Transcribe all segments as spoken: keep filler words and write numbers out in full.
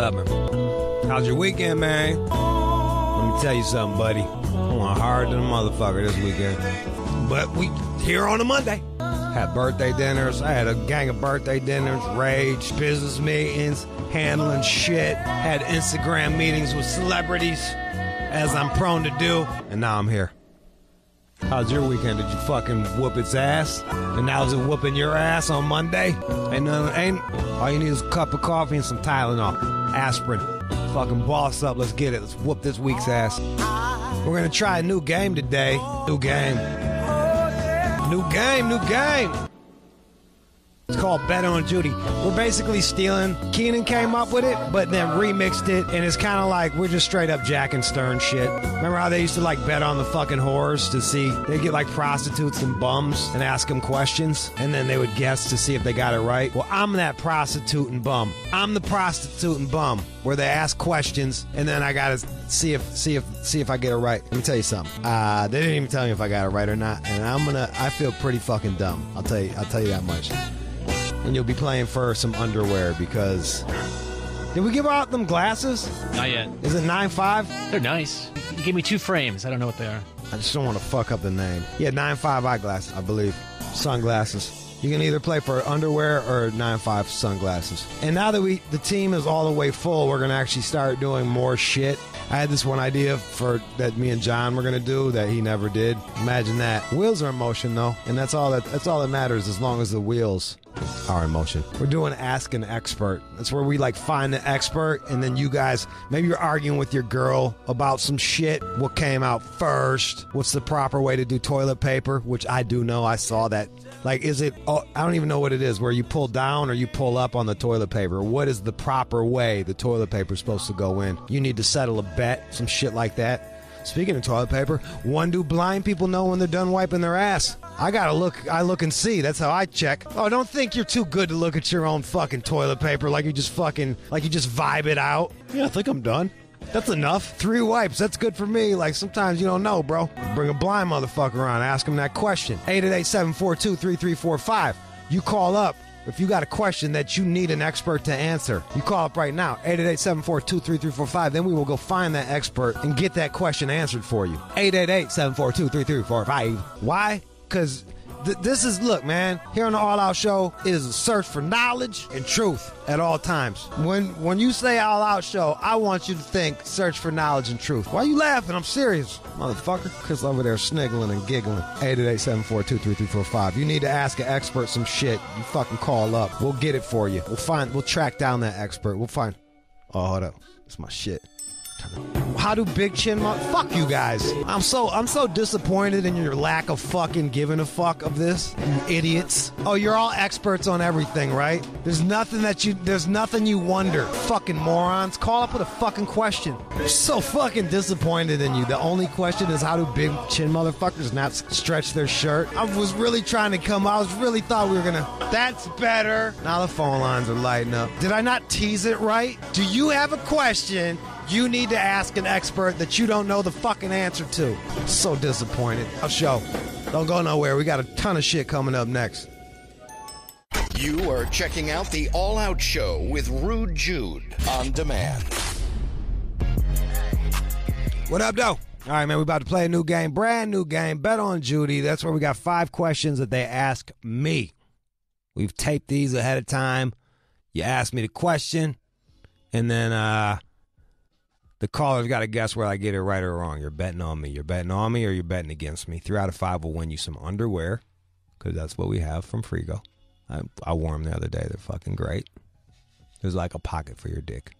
Glover. How's your weekend, man? Let me tell you something, buddy. I went hard to the motherfucker this weekend. But we here on a Monday. Had birthday dinners. I had a gang of birthday dinners, rage, business meetings, handling shit. Had Instagram meetings with celebrities, as I'm prone to do. And now I'm here. How's your weekend? Did you fucking whoop its ass? And now is it whooping your ass on Monday? Ain't nothing, ain't. All you need is a cup of coffee and some Tylenol. Aspirin. Fucking boss up. Let's get it. Let's whoop this week's ass. We're going to try a new game today. New game. New game, new game. It's called Bet on Judy. We're basically stealing. Keenan came up with it, but then remixed it, and it's kind of like we're just straight up Jack and Stern shit. Remember how they used to like bet on the fucking whores to see? They'd get like prostitutes and bums and ask them questions, and then they would guess to see if they got it right. Well, I'm that prostitute and bum. I'm the prostitute and bum, where they ask questions, and then I gotta see if see if see if I get it right. Let me tell you something. Uh, they didn't even tell me if I got it right or not, and I'm gonna. I feel pretty fucking dumb. I'll tell you. I'll tell you that much. And you'll be playing for some underwear because... Did we give out them glasses? Not yet. Is it nine five? They're nice. You gave me two frames. I don't know what they are. I just don't want to fuck up the name. Yeah, nine five eyeglasses, I believe. Sunglasses. You can either play for underwear or nine five sunglasses. And now that we the team is all the way full, we're going to actually start doing more shit. I had this one idea for that me and John were going to do that he never did. Imagine that. Wheels are in motion, though. And that's all that, that's all that matters, as long as the wheels... our emotion. We're doing Ask an Expert. That's where we like find the expert, and then you guys, maybe you're arguing with your girl about some shit. What came out first? What's the proper way to do toilet paper? Which I do know. I saw that. Like, is it, oh, I don't even know what it is, where you pull down or you pull up on the toilet paper. What is the proper way the toilet paper is supposed to go in? You need to settle a bet, some shit like that. Speaking of toilet paper, when do blind people know when they're done wiping their ass? I gotta look, I look and see. That's how I check. Oh, don't think you're too good to look at your own fucking toilet paper like you just fucking, like you just vibe it out. Yeah, I think I'm done. That's enough. Three wipes, that's good for me. Like, sometimes you don't know, bro. Bring a blind motherfucker on, ask him that question. eight eight eight, seven four two, three three four five. You call up. If you got a question that you need an expert to answer, you call up right now, eight eight eight, seven four two, three three four five. Then we will go find that expert and get that question answered for you. eight eight eight, seven four two, three three four five. Why? Because th this is, look, man, here on the All Out Show, it is a search for knowledge and truth at all times. When, when you say All Out Show, I want you to think search for knowledge and truth. Why are you laughing? I'm serious, motherfucker. Because over there sniggling and giggling. eight eight eight, seven four two, three three four five. You need to ask an expert some shit. You fucking call up. We'll get it for you. We'll find, we'll track down that expert. We'll find. Oh, hold up. It's my shit. How do big chin mo- Fuck you guys. I'm so I'm so disappointed in your lack of fucking giving a fuck of this, you idiots. Oh, you're all experts on everything, right? There's nothing that you there's nothing you wonder. Fucking morons. Call up with a fucking question. I'm so fucking disappointed in you. The only question is how do big chin motherfuckers not stretch their shirt? I was really trying to come. I was really thought we were gonna. That's better. Now the phone lines are lighting up. Did I not tease it right? Do you have a question? You need to ask an expert that you don't know the fucking answer to. So disappointed. I'll show. Don't go nowhere. We got a ton of shit coming up next. You are checking out the All Out Show with Rude Jude on demand. What up, though? All right, man, we're about to play a new game. Brand new game. Bet on Judy. That's where we got five questions that they ask me. We've taped these ahead of time. You ask me the question, and then, uh... the caller's got to guess whether I get it right or wrong. You're betting on me. You're betting on me or you're betting against me. Three out of five will win you some underwear, because that's what we have from Frigo. I, I wore them the other day. They're fucking great. There's like a pocket for your dick.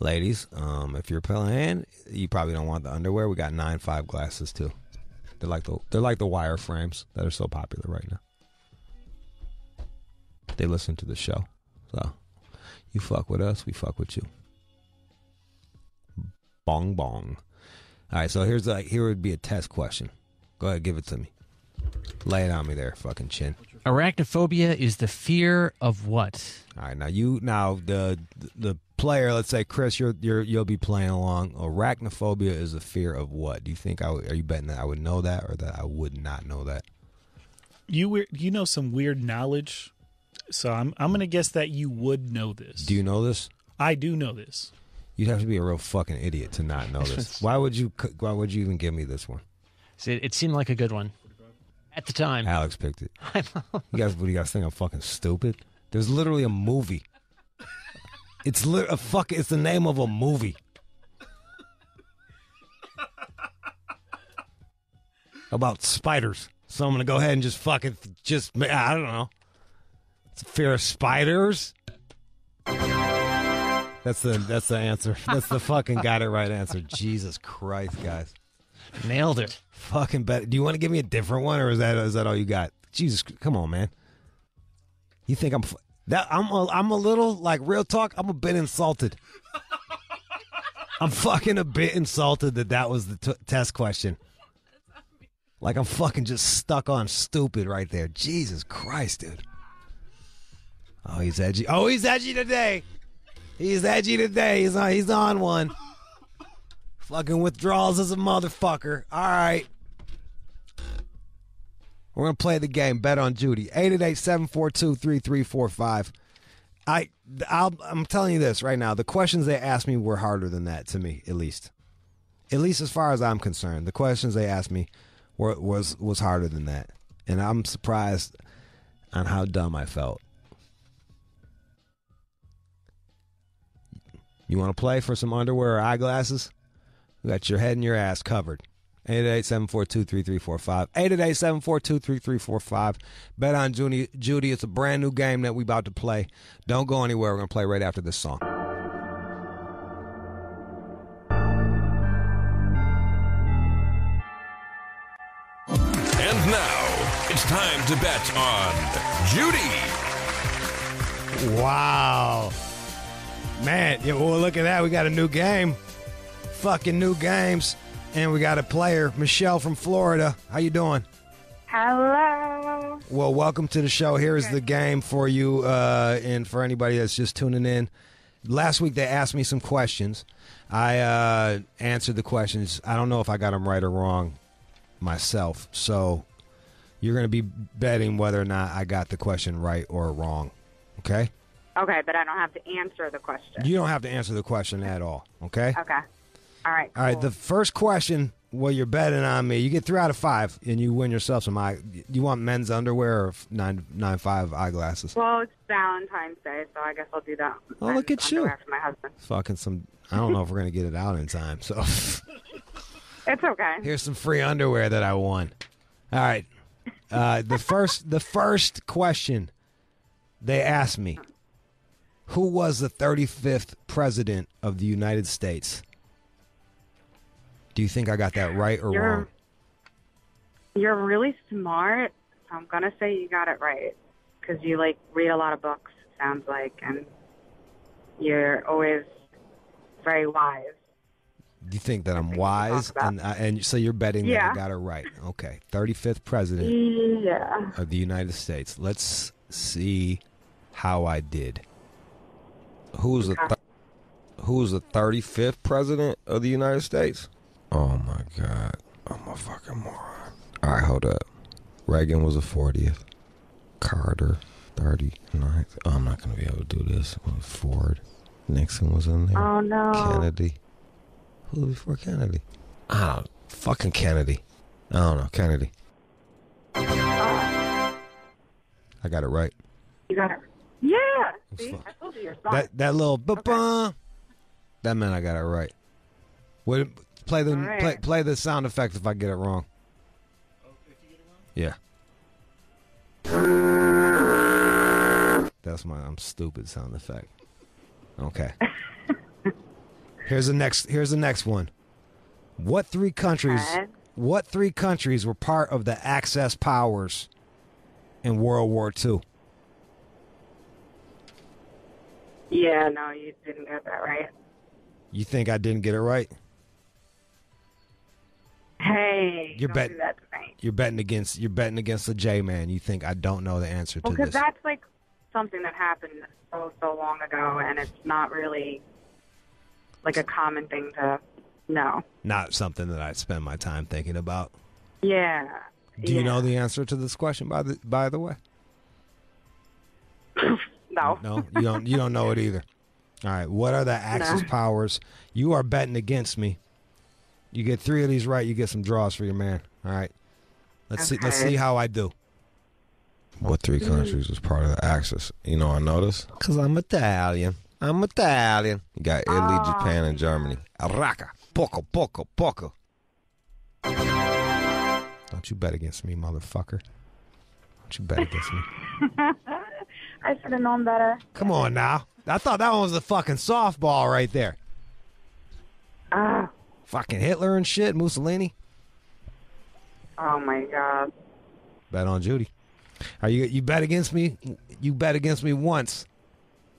Ladies, um, if you're playing, you probably don't want the underwear. We got nine five glasses, too. They're like the, they're like the wire frames that are so popular right now. They listen to the show. So you fuck with us, we fuck with you. Bong bong. All right, so here's like here would be a test question. Go ahead, give it to me. Lay it on me there, fucking chin. Arachnophobia is the fear of what? All right, now you now the the player, let's say Chris, you're you're you'll be playing along. Arachnophobia is the fear of what? Do you think I would, are you betting that I would know that or that I would not know that? You you know some weird knowledge, so I'm I'm gonna guess that you would know this. Do you know this? I do know this. You'd have to be a real fucking idiot to not know this. Why would you? Why would you even give me this one? See, it seemed like a good one at the time. Alex picked it. I know. You guys, what do you guys think? I'm fucking stupid. There's literally a movie. It's lit a fuck. It's the name of a movie about spiders. So I'm gonna go ahead and just fucking just. I don't know. It's fear of spiders. That's the that's the answer. That's the fucking got it right answer. Jesus Christ, guys, nailed it. Fucking bet. Do you want to give me a different one, or is that is that all you got? Jesus, come on, man. You think I'm that I'm a, I'm a little like real talk. I'm a bit insulted. I'm fucking a bit insulted that that was the t test question. Like I'm fucking just stuck on stupid right there. Jesus Christ, dude. Oh, he's edgy. Oh, he's edgy today. He's edgy today. He's on, he's on one. Fucking withdrawals as a motherfucker. All right. We're going to play the game. Bet on Judy. eight eight eight, seven four two, three three four five. I, I'll, I'm telling you this right now. The questions they asked me were harder than that to me, at least. At least as far as I'm concerned. The questions they asked me were, was, was harder than that. And I'm surprised on how dumb I felt. You want to play for some underwear or eyeglasses? You got your head and your ass covered. eight eight eight, seven four two, three three four five. eight eight eight, seven four two, three three four five. Bet on Judy. Judy, it's a brand new game that we about to play. Don't go anywhere. We're going to play right after this song. And now, it's time to bet on Judy. Wow. Man, yeah, well, look at that. We got a new game. Fucking new games. And we got a player, Michelle from Florida. How you doing? Hello. Well, welcome to the show. Here is the game for you uh, and for anybody that's just tuning in. Last week they asked me some questions. I uh, answered the questions. I don't know if I got them right or wrong myself. So you're going to be betting whether or not I got the question right or wrong. Okay? Okay, but I don't have to answer the question. You don't have to answer the question at all, okay? Okay. All right, cool. All right, the first question, well, you're betting on me. You get three out of five, and you win yourself some eye. You want men's underwear or nine, nine five eyeglasses? Well, it's Valentine's Day, so I guess I'll do that. Oh, look at you. For my husband. Fucking some, I don't know if we're going to get it out in time, so. It's okay. Here's some free underwear that I won. All right, uh, the first, the first question they asked me. Who was the thirty-fifth president of the United States? Do you think I got that right or you're, wrong? You're really smart. So I'm going to say you got it right because you, like, read a lot of books, it sounds like, and you're always very wise. You think that I'm wise? And, I, and so you're betting yeah. that I got it right. Okay. thirty-fifth president yeah. of the United States. Let's see how I did. Who's the th who's the thirty-fifth president of the United States? Oh my god, I'm a fucking moron. All right, hold up. Reagan was the fortieth. Carter, thirty-ninth. Oh, I'm not gonna be able to do this. Ford, Nixon was in there. Oh no. Kennedy. Who was before Kennedy? I don't fucking Kennedy. I don't know Kennedy. Oh. I got it right. You got it. Yeah. See, I told you your song. That that little ba-ba, okay. That meant I got it right. Would play the right. play play the sound effect if I get it wrong. Oh, if you get it wrong? Yeah. That's my I'm stupid sound effect. Okay. here's the next here's the next one. What three countries right. what three countries were part of the Axis powers in World War Two? Yeah, no, you didn't get that right. You think I didn't get it right? Hey, you're don't bet do that tonight. You're betting against you're betting against the J man. You think I don't know the answer well, to this? Because that's like something that happened so so long ago, and it's not really like a common thing to know. Not something that I spend my time thinking about. Yeah. Do yeah. you know the answer to this question? By the by the way. No, no, you don't. You don't know it either. All right, what are the Axis nah. powers? You are betting against me. You get three of these right, you get some draws for your man. All right, let's okay. see. Let's see how I do. What three countries was part of the Axis? You know, I noticed because I'm Italian. I'm Italian. You got Italy, oh. Japan, and Germany. Araca, poco, poco, poco. Don't you bet against me, motherfucker. Don't you bet against me. I should have known better. Come on now. I thought that one was a fucking softball right there. Ah. Uh, fucking Hitler and shit, Mussolini. Oh, my God. Bet on Judy. Are you you bet against me? You bet against me once.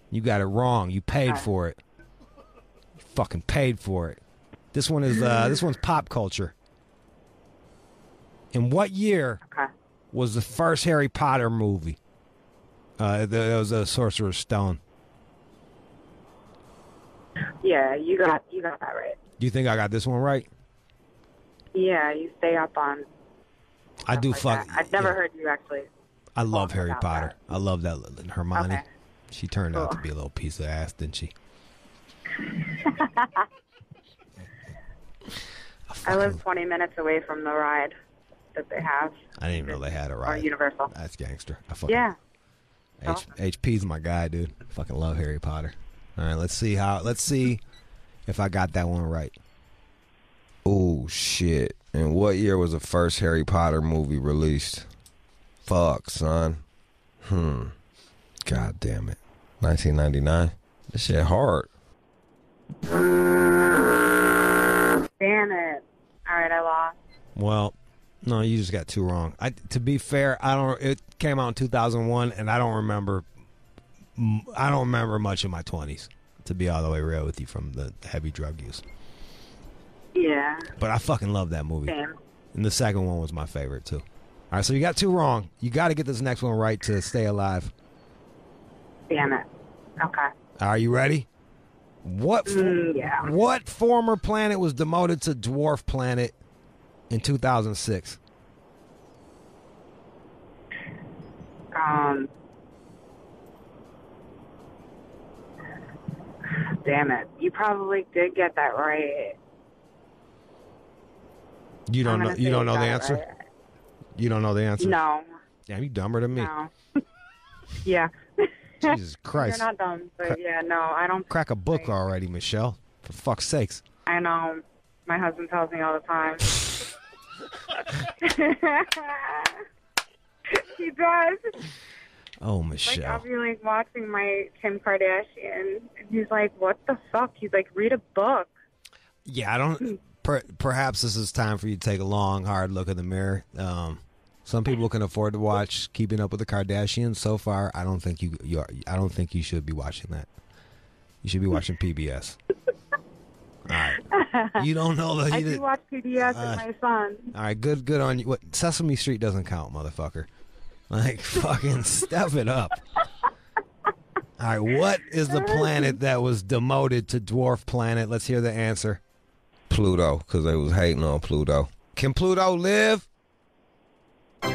You got it wrong. You paid uh. for it. You fucking paid for it. This one is uh, this one's pop culture. In what year okay. was the first Harry Potter movie? Uh, there was a Sorcerer's Stone. Yeah, you got you got that right. Do you think I got this one right? Yeah, you stay up on. I do like fuck. That. I've never yeah. heard you actually. I love Harry Potter. That. I love that Hermione. Okay. She turned cool. out to be a little piece of ass, didn't she? I, I live twenty minutes away from the ride that they have. I didn't even know they had a ride. Or Universal. That's gangster. I fucking yeah. H- HP's my guy, dude. I fucking love Harry Potter. All right, let's see how. Let's see if I got that one right. Oh shit! And what year was the first Harry Potter movie released? Fuck, son. Hmm. God damn it. nineteen ninety-nine. This shit hard. Damn it! All right, I lost. Well. No, you just got two wrong. I, to be fair, I don't. It came out in two thousand one, and I don't remember. I don't remember much in my twenties, to be all the way real with you, from the heavy drug use. Yeah. But I fucking love that movie. Same. And the second one was my favorite too. All right, so you got two wrong. You got to get this next one right to stay alive. Damn it. Okay. Are you ready? What? Mm, yeah. What former planet was demoted to dwarf planet? In two thousand six. Um. Damn it. You probably did get that right. You don't know you don't know the answer? Right. You don't know the answer? No. Damn, you dumber than me. No. Yeah. Jesus Christ. You're not dumb, but Cra- yeah, no, I don't crack a book already, Michelle. For fuck's sakes. I know. My husband tells me all the time. He does. Oh, Michelle. Like, I'll be like watching my Kim Kardashian, and he's like, "What the fuck?" He's like, "Read a book." Yeah, I don't. Per, perhaps this is time for you to take a long, hard look in the mirror. Um, some people can afford to watch Keeping Up with the Kardashians. So far, I don't think you. you are, I don't think you should be watching that. You should be watching P B S. All right. You don't know that. I do watch P B S uh, with my son. All right, good, good on you. What, Sesame Street doesn't count, motherfucker. Like, fucking step it up. All right, what is the planet that was demoted to dwarf planet? Let's hear the answer. Pluto, because they was hating on Pluto. Can Pluto live? All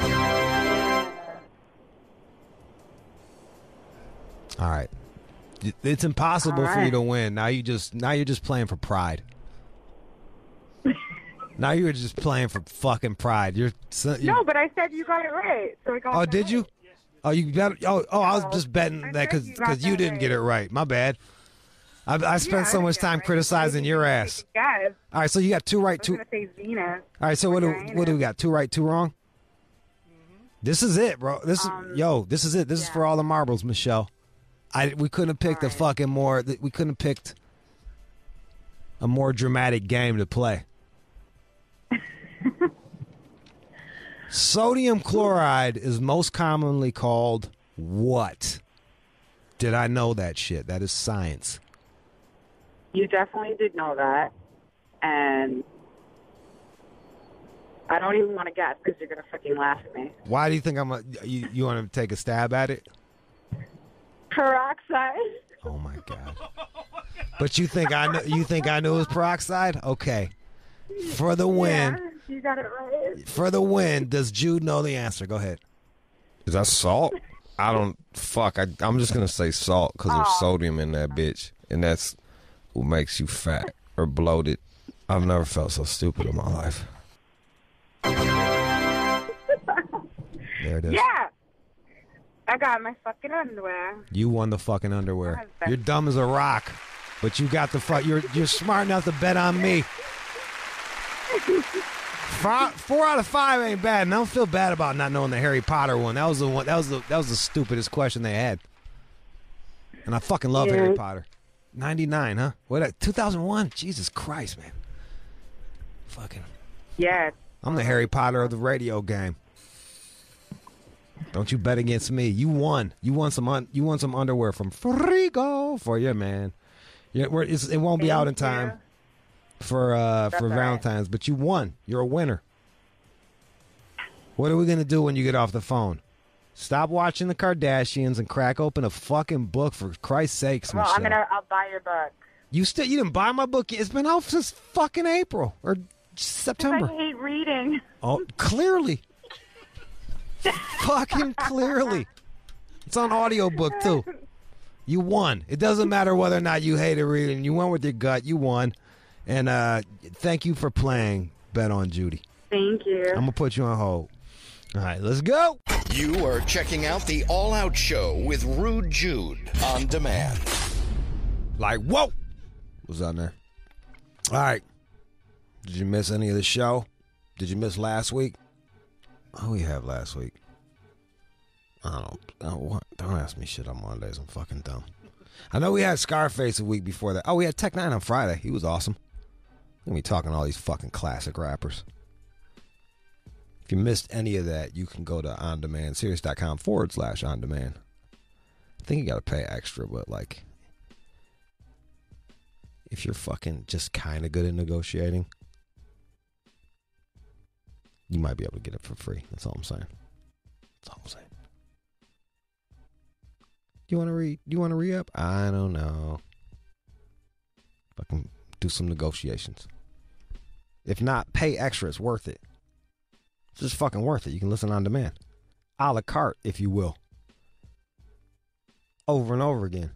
right. It's impossible right. for you to win. Now you just now you're just playing for pride. Now you're just playing for fucking pride. You're, so, you're no, but I said you got it right. So we got oh, did right. you? Oh, you got it, oh, oh, I was just betting I that because you, cause you didn't right. get it right. My bad. I, I spent yeah, so much time right. criticizing your ass. Guess. All right, so you got two right, two. I was gonna say Venus. All right, so what do, what do we got? Two right, two wrong. Mm-hmm. This is it, bro. This um, yo, this is it. This yeah. is for all the marbles, Michelle. I, we couldn't have picked right. a fucking more. We couldn't have picked a more dramatic game to play. Sodium chloride is most commonly called what? Did I know that shit? That is science. You definitely did know that, and I don't even want to guess because you're gonna fucking laugh at me. Why do you think I'm? A, you you want to take a stab at it? Peroxide. Oh my god! But you think I know? You think I knew it was peroxide? Okay. For the win. Yeah, you got it right. For the win. Does Jude know the answer? Go ahead. Is that salt? I don't, fuck, I, I'm just going to say salt because there's sodium in that bitch. And that's what makes you fat or bloated. I've never felt so stupid in my life. There it is. Yeah. I got my fucking underwear. You won the fucking underwear. You're dumb as a rock, but you got the fuck. You're you're smart enough to bet on me. Five, four out of five ain't bad, and I don't feel bad about not knowing the Harry Potter one. That was the one. That was the that was the stupidest question they had. And I fucking love yeah. Harry Potter. ninety-nine, huh? What? two thousand one? Jesus Christ, man. Fucking. Yeah. I'm the Harry Potter of the radio game. Don't you bet against me. You won. You won some un you won some underwear from Frigo for your man. Yeah, we're, it's, it won't be Thank out in time you. for uh, for right. Valentine's, but you won. You're a winner. What are we going to do when you get off the phone? Stop watching the Kardashians and crack open a fucking book, for Christ's sakes, Michelle. Well, I'm gonna, I'll buy your book. You still you didn't buy my book. It's been out since fucking April or September. I hate reading. Oh, clearly. Fucking clearly. It's on audiobook too. You won. It doesn't matter whether or not you hated reading. You went with your gut. You won. And uh, thank you for playing Bet on Judy. Thank you. I'm going to put you on hold. All right, let's go. You are checking out the All Out Show with Rude Jude on demand. Like, whoa. What's on there? All right. Did you miss any of the show? Did you miss last week? Who we have last week? I don't, I don't want, don't ask me shit on Mondays. I'm fucking dumb. I know we had Scarface a week before that. Oh, we had Tech Nine on Friday. He was awesome. We're going to be talking to all these fucking classic rappers. If you missed any of that, you can go to ondemandseries.com forward slash on demand. I think you got to pay extra, but like, if you're fucking just kind of good at negotiating, you might be able to get it for free. That's all I'm saying. That's all I'm saying. You want to re? You want to re-up? I don't know. I can do some negotiations. If not, pay extra. It's worth it. It's just fucking worth it. You can listen on demand, a la carte, if you will. Over and over again.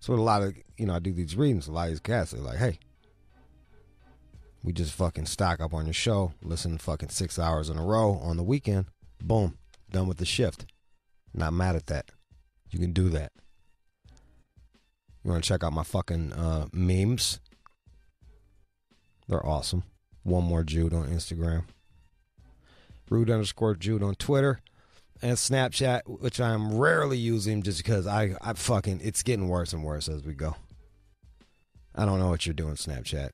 So a lot of you know, I do these readings. A lot of these cats are like, hey. We just fucking stock up on your show, listen fucking six hours in a row on the weekend, boom, done with the shift. Not mad at that. You can do that. You want to check out my fucking uh, memes? They're awesome. One More Jude on Instagram. Rude underscore Jude on Twitter. And Snapchat, which I'm rarely using just because I, I fucking, it's getting worse and worse as we go. I don't know what you're doing, Snapchat.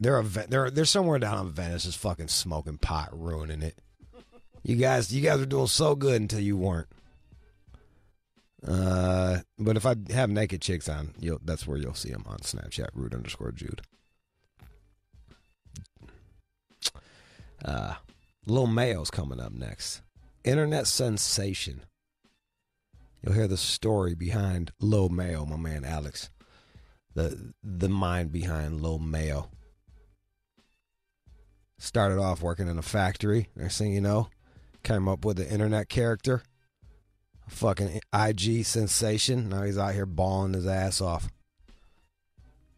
They're, a, they're, they're somewhere down in Venice just fucking smoking pot, ruining it. You guys you guys were doing so good until you weren't. Uh, but if I have naked chicks on, you'll, that's where you'll see them on Snapchat, Rude underscore Jude. Uh, Lil Mayo's coming up next. Internet sensation. You'll hear the story behind Lil Mayo, my man Alex. The, the mind behind Lil Mayo. Started off working in a factory. Next thing you know, came up with an internet character. A fucking I G sensation. Now he's out here bawling his ass off.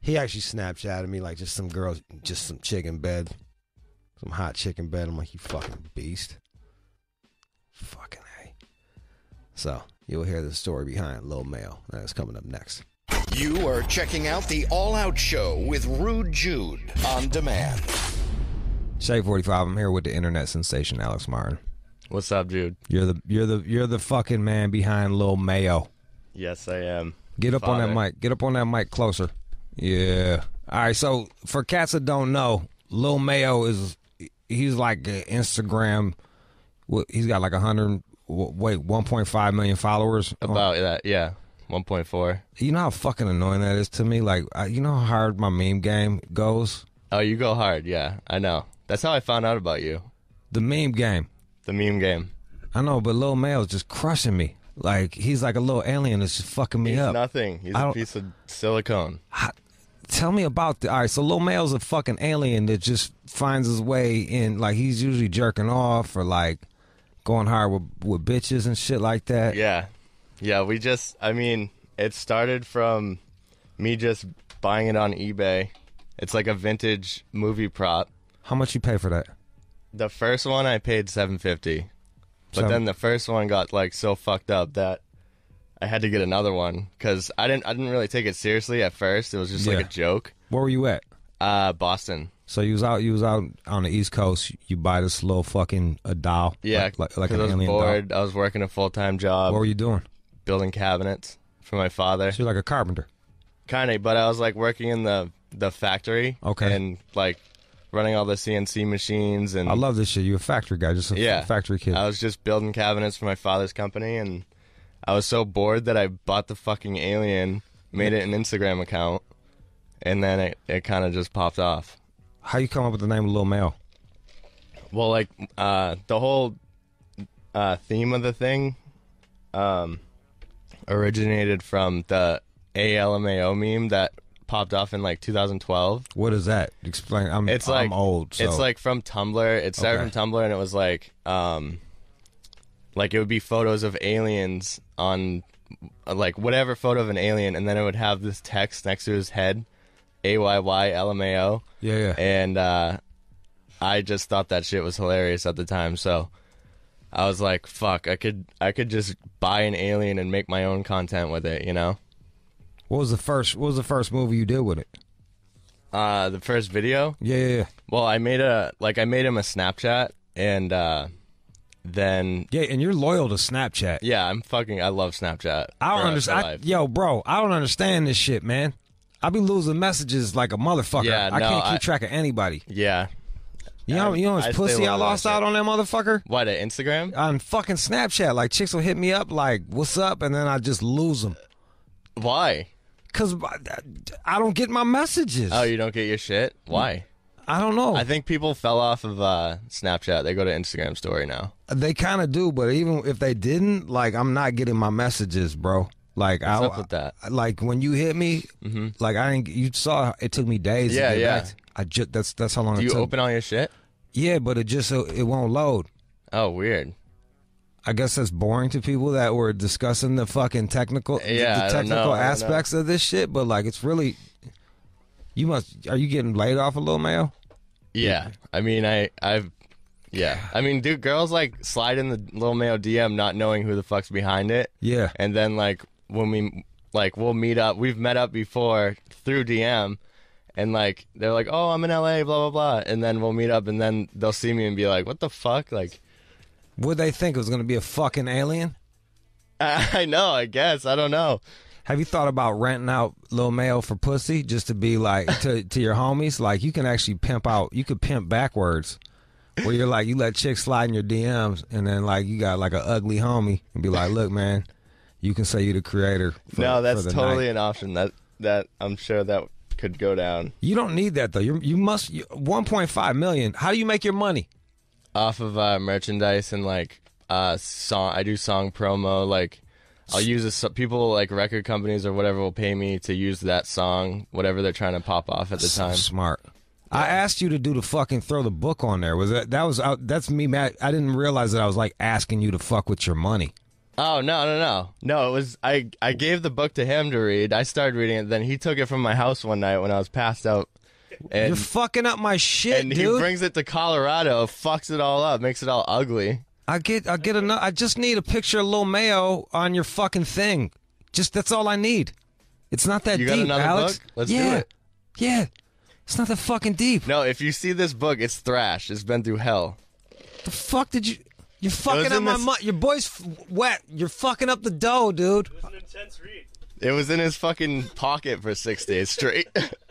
He actually Snapchatted me like just some girls, just some chick in bed. Some hot chick in bed. I'm like, you fucking beast. Fucking hey. So, you'll hear the story behind Lil Mayo. That's coming up next. You are checking out the All Out Show with Rude Jude on demand. Shade forty-five, I'm here with the internet sensation Alex Martin. What's up, Jude? You're the you're the you're the fucking man behind Lil Mayo. Yes, I am. Get up Father. on that mic. Get up on that mic closer. Yeah. All right. So for cats that don't know, Lil Mayo is he's like an Instagram. He's got like a hundred. Wait, one point five million followers. About on, that, yeah. one point four. You know how fucking annoying that is to me. Like, I, you know how hard my meme game goes. Oh, you go hard. Yeah, I know. That's how I found out about you. The meme game. The meme game. I know, but Lil Mayo's just crushing me. Like, he's like a little alien that's just fucking me he's up. He's nothing. He's I a piece of silicone. I, tell me about the... All right, so Lil Mayo's a fucking alien that just finds his way in... Like, he's usually jerking off or, like, going hard with, with bitches and shit like that. Yeah. Yeah, we just, I mean, it started from me just buying it on eBay. It's like a vintage movie prop. How much you pay for that? The first one I paid seven fifty. But then the first one got like so fucked up that I had to get another one because I didn't I didn't really take it seriously at first. It was just yeah. like a joke. Where were you at? Uh, Boston. So you was out you was out on the East Coast. You buy this little fucking a doll. Yeah, like, like, like an I was alien bored. Doll. I was working a full time job. What were you doing? Building cabinets for my father. So you're like a carpenter. Kind of, but I was like working in the the factory. Okay. And like running all the C N C machines and I love this shit. You're a factory guy, just a yeah, factory kid. I was just building cabinets for my father's company, and I was so bored that I bought the fucking alien, made it an Instagram account, and then it, it kind of just popped off. How you come up with the name of Lil Mayo? Well, like, uh, the whole uh, theme of the thing um, originated from the ALMAO meme that popped off in, like, two thousand twelve. What is that? Explain. I'm, it's like, I'm old, so. It's, like, from Tumblr. It started okay. from Tumblr, and it was, like, um, like, it would be photos of aliens on, like, whatever photo of an alien, and then it would have this text next to his head. A Y Y L M A O. Yeah, yeah. And uh, I just thought that shit was hilarious at the time, so I was like, fuck, I could I could just buy an alien and make my own content with it, you know? What was the first What was the first movie you did with it? Uh, the first video? Yeah, yeah, yeah. Well, I made a, like, I made him a Snapchat, and uh, then... Yeah, and you're loyal to Snapchat. Yeah, I'm fucking, I love Snapchat. I don't understand. Yo, bro, I don't understand this shit, man. I be losing messages like a motherfucker. Yeah, I no, can't keep I, track of anybody. Yeah. You know, I, you know how much pussy I lost out on that motherfucker? What, at Instagram? On fucking Snapchat. Like, chicks will hit me up like, what's up? And then I just lose them. Why? Because I don't get my messages. Oh, you don't get your shit? Why? I don't know. I think people fell off of uh, Snapchat. They go to Instagram story now. They kind of do, but even if they didn't, like, I'm not getting my messages, bro. Like What's I, up with that? Like when you hit me, mm-hmm. like I didn't. You saw it took me days. Yeah, to get yeah. Back. I just that's that's how long. Do it you took. Open all your shit? Yeah, but it just it won't load. Oh, weird. I guess that's boring to people that were discussing the fucking technical, yeah, the, the technical know, aspects of this shit. But like, it's really you must. Are you getting laid off a Lil Mayo? Yeah, yeah. I mean, I I've yeah. I mean, dude, girls like slide in the Lil Mayo D M not knowing who the fuck's behind it. Yeah, and then like. When we, like, we'll meet up. We've met up before through D M, and, like, they're like, oh, I'm in L A, blah, blah, blah. And then we'll meet up, and then they'll see me and be like, what the fuck? Like, would they think it was going to be a fucking alien? I, I know, I guess. I don't know. Have you thought about renting out Lil Mayo for pussy just to be, like, to, to your homies? Like, you can actually pimp out. You could pimp backwards. Where you're like, you let chicks slide in your D Ms, and then, like, you got, like, an ugly homie. And be like, look, man. You can say you're the creator. For, no, that's for the totally night. An option. That that I'm sure that could go down. You don't need that though. You you must one point five million. How do you make your money? Off of uh, merchandise and like uh, song. I do song promo. Like I'll use a, people like record companies or whatever will pay me to use that song, whatever they're trying to pop off at the so time. Smart. Yeah. I asked you to do the fucking throw the book on there. Was that that was uh, that's me, Matt. I didn't realize that I was like asking you to fuck with your money. Oh, no, no, no. No, it was, I, I gave the book to him to read. I started reading it. Then he took it from my house one night when I was passed out. And, you're fucking up my shit, and dude. And he brings it to Colorado, fucks it all up, makes it all ugly. I get, I get enough. I just need a picture of Lil Mayo on your fucking thing. Just, that's all I need. It's not that you deep, got Alex. Book? Let's yeah, do it. Yeah. It's not that fucking deep. No, if you see this book, it's thrash. It's been through hell. The fuck did you... You're fucking up my mu- Your boy's f- wet. You're fucking up the dough, dude. It was an intense read. It was in his fucking pocket for six days straight.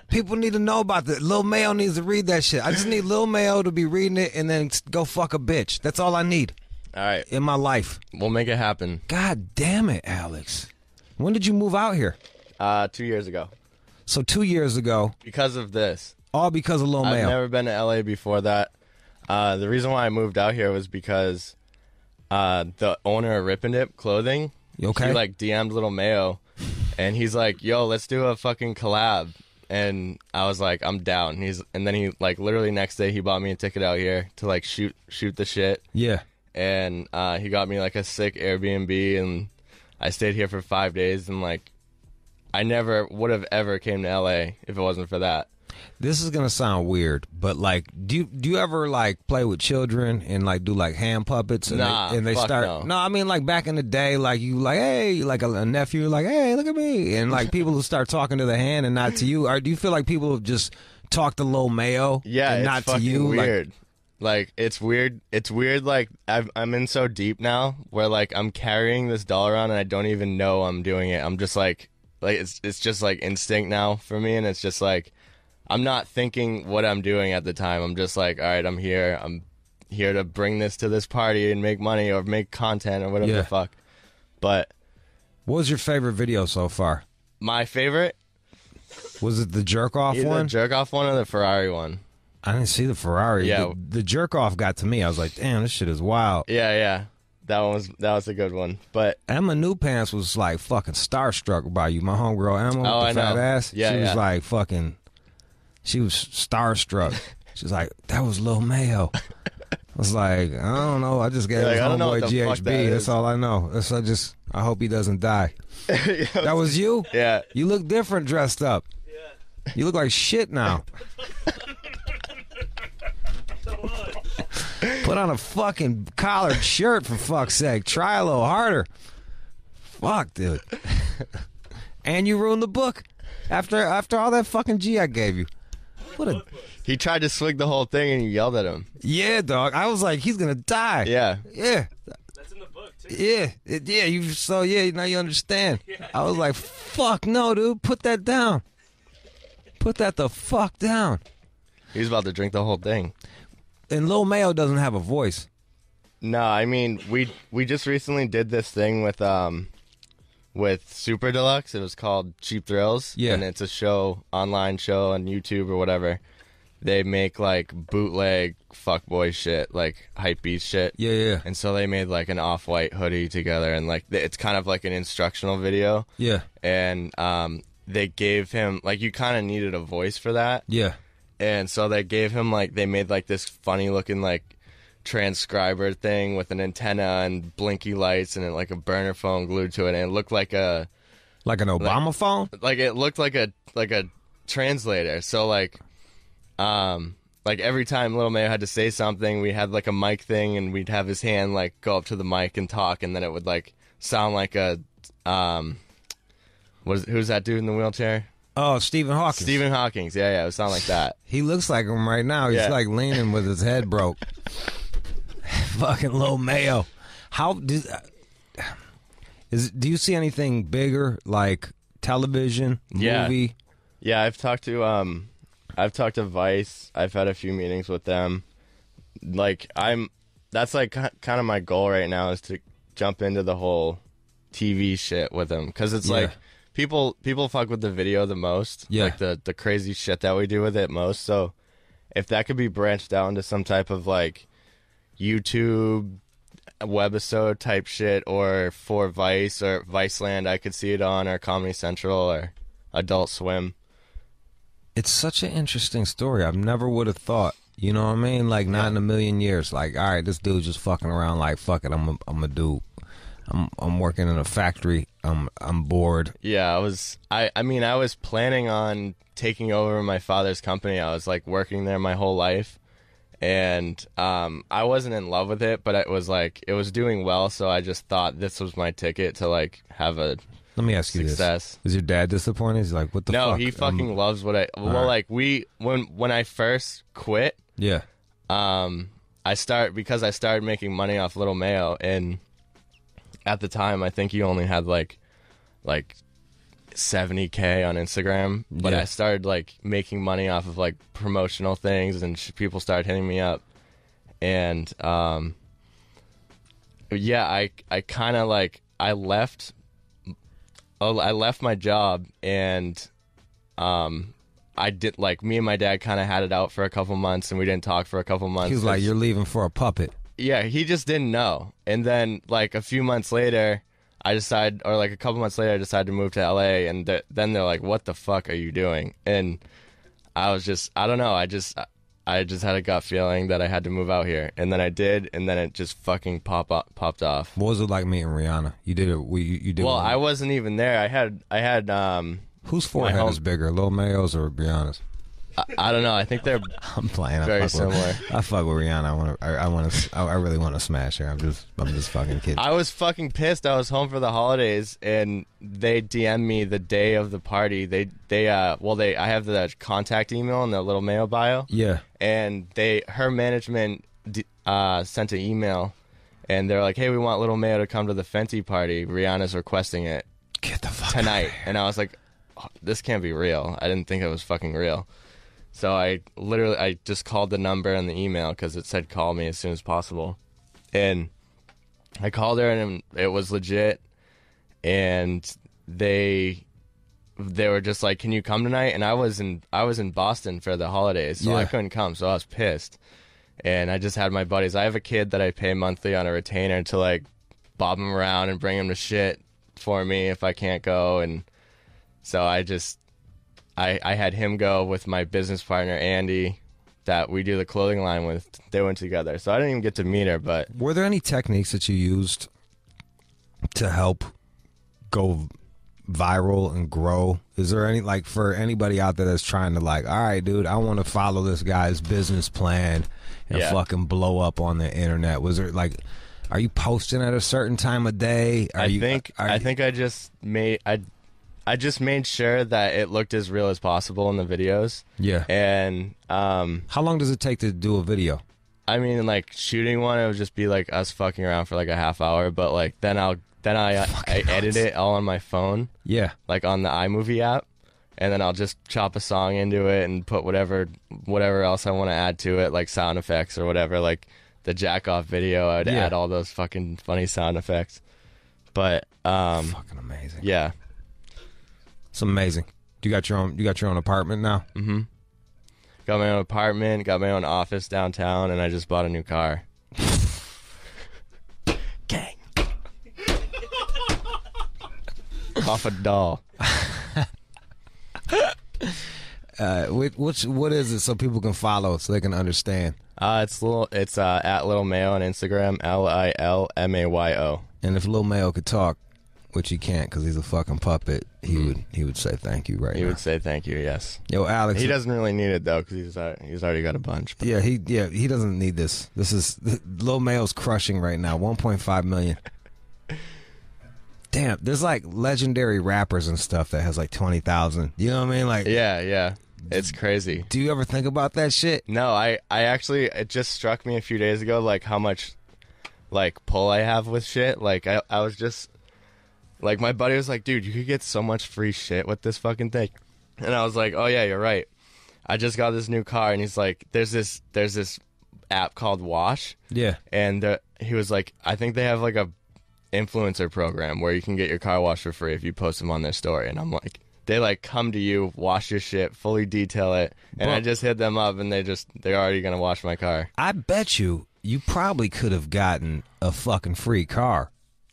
People need to know about that. Lil Mayo needs to read that shit. I just need Lil Mayo to be reading it and then go fuck a bitch. That's all I need. All right. In my life. We'll make it happen. God damn it, Alex. When did you move out here? Uh, two years ago. So two years ago. Because of this. All because of Lil Mayo. I've never been to L A before that. Uh, the reason why I moved out here was because... Uh, the owner of Rip and Dip Clothing, okay. He like D M'd Lil Mayo, and he's like, "Yo, let's do a fucking collab." And I was like, "I'm down." And he's, and then he like literally next day he bought me a ticket out here to like shoot shoot the shit. Yeah. and uh, he got me like a sick Airbnb, and I stayed here for five days, and like I never would have ever came to L A if it wasn't for that. This is gonna sound weird, but like, do you, do you ever like play with children and like do like hand puppets? And nah, they, and they fuck start. No. no, I mean like back in the day, like you like hey, like a, a nephew, like hey, look at me, and like people who start talking to the hand and not to you. Or do you feel like people have just talked to Lil Mayo? Yeah, and not it's to you. Weird. Like, Like, it's weird, it's weird, like, I've, I'm in so deep now, where, like, I'm carrying this doll around, and I don't even know I'm doing it. I'm just, like, like, it's it's just, like, instinct now for me, and it's just, like, I'm not thinking what I'm doing at the time. I'm just, like, all right, I'm here, I'm here to bring this to this party and make money or make content or whatever yeah. the fuck. But what was your favorite video so far? My favorite? Was it the jerk-off one? The jerk-off one or the Ferrari one? I didn't see the Ferrari. Yeah. The, the jerk-off got to me. I was like, damn, this shit is wild. Yeah, yeah. That one was that was a good one. But Emma Newpants was, like, fucking starstruck by you. My homegirl Emma oh, with the I fat know. ass. Yeah, She yeah. was, like, fucking... She was starstruck. She was like, that was Lil Mayo. I was like, I don't know. I just gave like, his homeboy G H B. That That's all I know. That's, I just... I hope he doesn't die. yeah, that was you? Yeah. You look different dressed up. Yeah. You look like shit now. Put on a fucking collared shirt, for fuck's sake. Try a little harder. Fuck, dude. And you ruined the book after after all that fucking G I gave you. What a... He tried to swig the whole thing and you yelled at him. Yeah, dog. I was like, he's gonna die. Yeah. Yeah. That's in the book too. Yeah. It, yeah. You so yeah. Now you understand. Yeah. I was like, fuck no, dude. Put that down. Put that the fuck down. He was about to drink the whole thing. And Lil Mayo doesn't have a voice. No, I mean, we we just recently did this thing with um with Super Deluxe. It was called Cheap Thrills. Yeah. And it's a show, online show on YouTube or whatever. They make, like, bootleg fuckboy shit, like, hypebeast shit. Yeah, yeah. And so they made, like, an off-white hoodie together. And, like, it's kind of like an instructional video. Yeah. And um, they gave him, like, you kind of needed a voice for that. Yeah. And so they gave him, like, they made, like, this funny-looking, like, transcriber thing with an antenna and blinky lights and, like, a burner phone glued to it. And it looked like a... Like an Obama like, phone? Like, it looked like a like a translator. So, like, um, like every time Lil Mayo had to say something, we had, like, a mic thing, and we'd have his hand, like, go up to the mic and talk, and then it would, like, sound like a... Um, what is, who's that dude in the wheelchair? Oh, Stephen Hawking. Stephen Hawking, yeah, yeah, it sounds like that. He looks like him right now. He's yeah. like leaning with his head broke. Fucking Lil Mayo. How did, is? Do you see anything bigger like television, yeah. movie? Yeah, I've talked to um, I've talked to Vice. I've had a few meetings with them. Like I'm, that's like kind of my goal right now is to jump into the whole T V shit with them because it's yeah. like. People people fuck with the video the most, yeah. like the, the crazy shit that we do with it most. So if that could be branched out into some type of like YouTube webisode type shit or for Vice or Viceland, I could see it on, or Comedy Central or Adult Swim. It's such an interesting story. I never would have thought, you know what I mean? Like not yeah. in a million years. Like, all right, this dude's just fucking around like, fuck it, I'm a, I'm a dude. I'm I'm working in a factory. I'm I'm bored. Yeah, I was I I mean I was planning on taking over my father's company. I was like working there my whole life, and um I wasn't in love with it, but it was like it was doing well. So I just thought this was my ticket to like have a. Let me ask you success. This: is your dad disappointed? He's like, what the? No, fuck? He fucking um, loves what I. Well, right. like we when when I first quit. Yeah. Um, I start because I started making money off Lil Mayo and. At the time, I think you only had, like, like seventy K on Instagram. But yeah. I started, like, making money off of, like, promotional things, and sh people started hitting me up. And, um, yeah, I, I kind of, like, I left, I left my job, and um, I did, like, me and my dad kind of had it out for a couple months, and we didn't talk for a couple months. He was like, you're leaving for a puppet. Yeah, he just didn't know. And then, like, a few months later, I decided, or, like, a couple months later, I decided to move to L A, and th then they're like, what the fuck are you doing? And I was just, I don't know, I just, I, I just had a gut feeling that I had to move out here, and then I did, and then it just fucking pop up, popped off. What was it like meeting Rihanna? You did it. You, you did. Well, I wasn't even there. I had. I had. Um, Whose forehead is bigger, Lil Mayo's or Rihanna's? I, I don't know. I think they're. I'm playing. Very I similar. With, I fuck with Rihanna. I want to. I, I want to. I really want to smash her. I'm just. I'm just fucking kidding. I was fucking pissed. I was home for the holidays, and they D M'd me the day of the party. They. They. Uh. Well, they. I have the contact email in the Lil Mayo bio. Yeah. And they. Her management. Uh. Sent an email, and they're like, "Hey, we want Lil Mayo to come to the Fenty party. Rihanna's requesting it. Get the fuck tonight." Out of here. And I was like, this can't be real. I didn't think it was fucking real. So I literally, I just called the number and the email because it said call me as soon as possible. And I called her and it was legit. And they, they were just like, can you come tonight? And I was in, I was in Boston for the holidays, so yeah. I couldn't come. So I was pissed. And I just had my buddies. I have a kid that I pay monthly on a retainer to like bob him around and bring him to shit for me if I can't go. And so I just, I, I had him go with my business partner, Andy, that we do the clothing line with. They went together. So I didn't even get to meet her, but... Were there any techniques that you used to help go viral and grow? Is there any, like, for anybody out there that's trying to, like, all right, dude, I want to follow this guy's business plan and yeah. fucking blow up on the internet? Was there, like... Are you posting at a certain time of day? Are I you, think are I you... think I just made I, I just made sure that it looked as real as possible in the videos. Yeah. And um, how long does it take to do a video? I mean, like shooting one, it would just be like us fucking around for like a half hour. But like then I'll then I I edit it all on my phone. Yeah. Like on the iMovie app, and then I'll just chop a song into it and put whatever whatever else I want to add to it, like sound effects or whatever, like. The jack-off video, I would yeah. add all those fucking funny sound effects. But, um... fucking amazing. Yeah. It's amazing. You got your own, you got your own apartment now? Mm-hmm. Got my own apartment, got my own office downtown, and I just bought a new car. Gang. Off a doll. uh, what's, what is it so people can follow so they can understand? Uh, it's little. It's uh, at Lil Mayo on Instagram, L I L M A Y O. And if Lil Mayo could talk, which he can't because he's a fucking puppet, he mm. would he would say thank you right he now. He would say thank you, yes. Yo, Alex. He doesn't really need it, though, because he's, uh, he's already got a bunch. But. Yeah, he yeah he doesn't need this. This is Lil Mayo's crushing right now, one point five million. Damn, there's like legendary rappers and stuff that has like twenty thousand. You know what I mean? Like Yeah, yeah. It's crazy. Do you ever think about that shit? No, I, I actually, it just struck me a few days ago, like, how much, like, pull I have with shit. Like, I, I was just, like, my buddy was like, dude, you could get so much free shit with this fucking thing. And I was like, oh, yeah, you're right. I just got this new car. And he's like, there's this, there's this app called Wash. Yeah. And uh, he was like, I think they have, like, a influencer program where you can get your car washed for free if you post them on their story. And I'm like... They, like, come to you, wash your shit, fully detail it, and but, I just hit them up, and they just, they're already going to wash my car. I bet you, you probably could have gotten a fucking free car.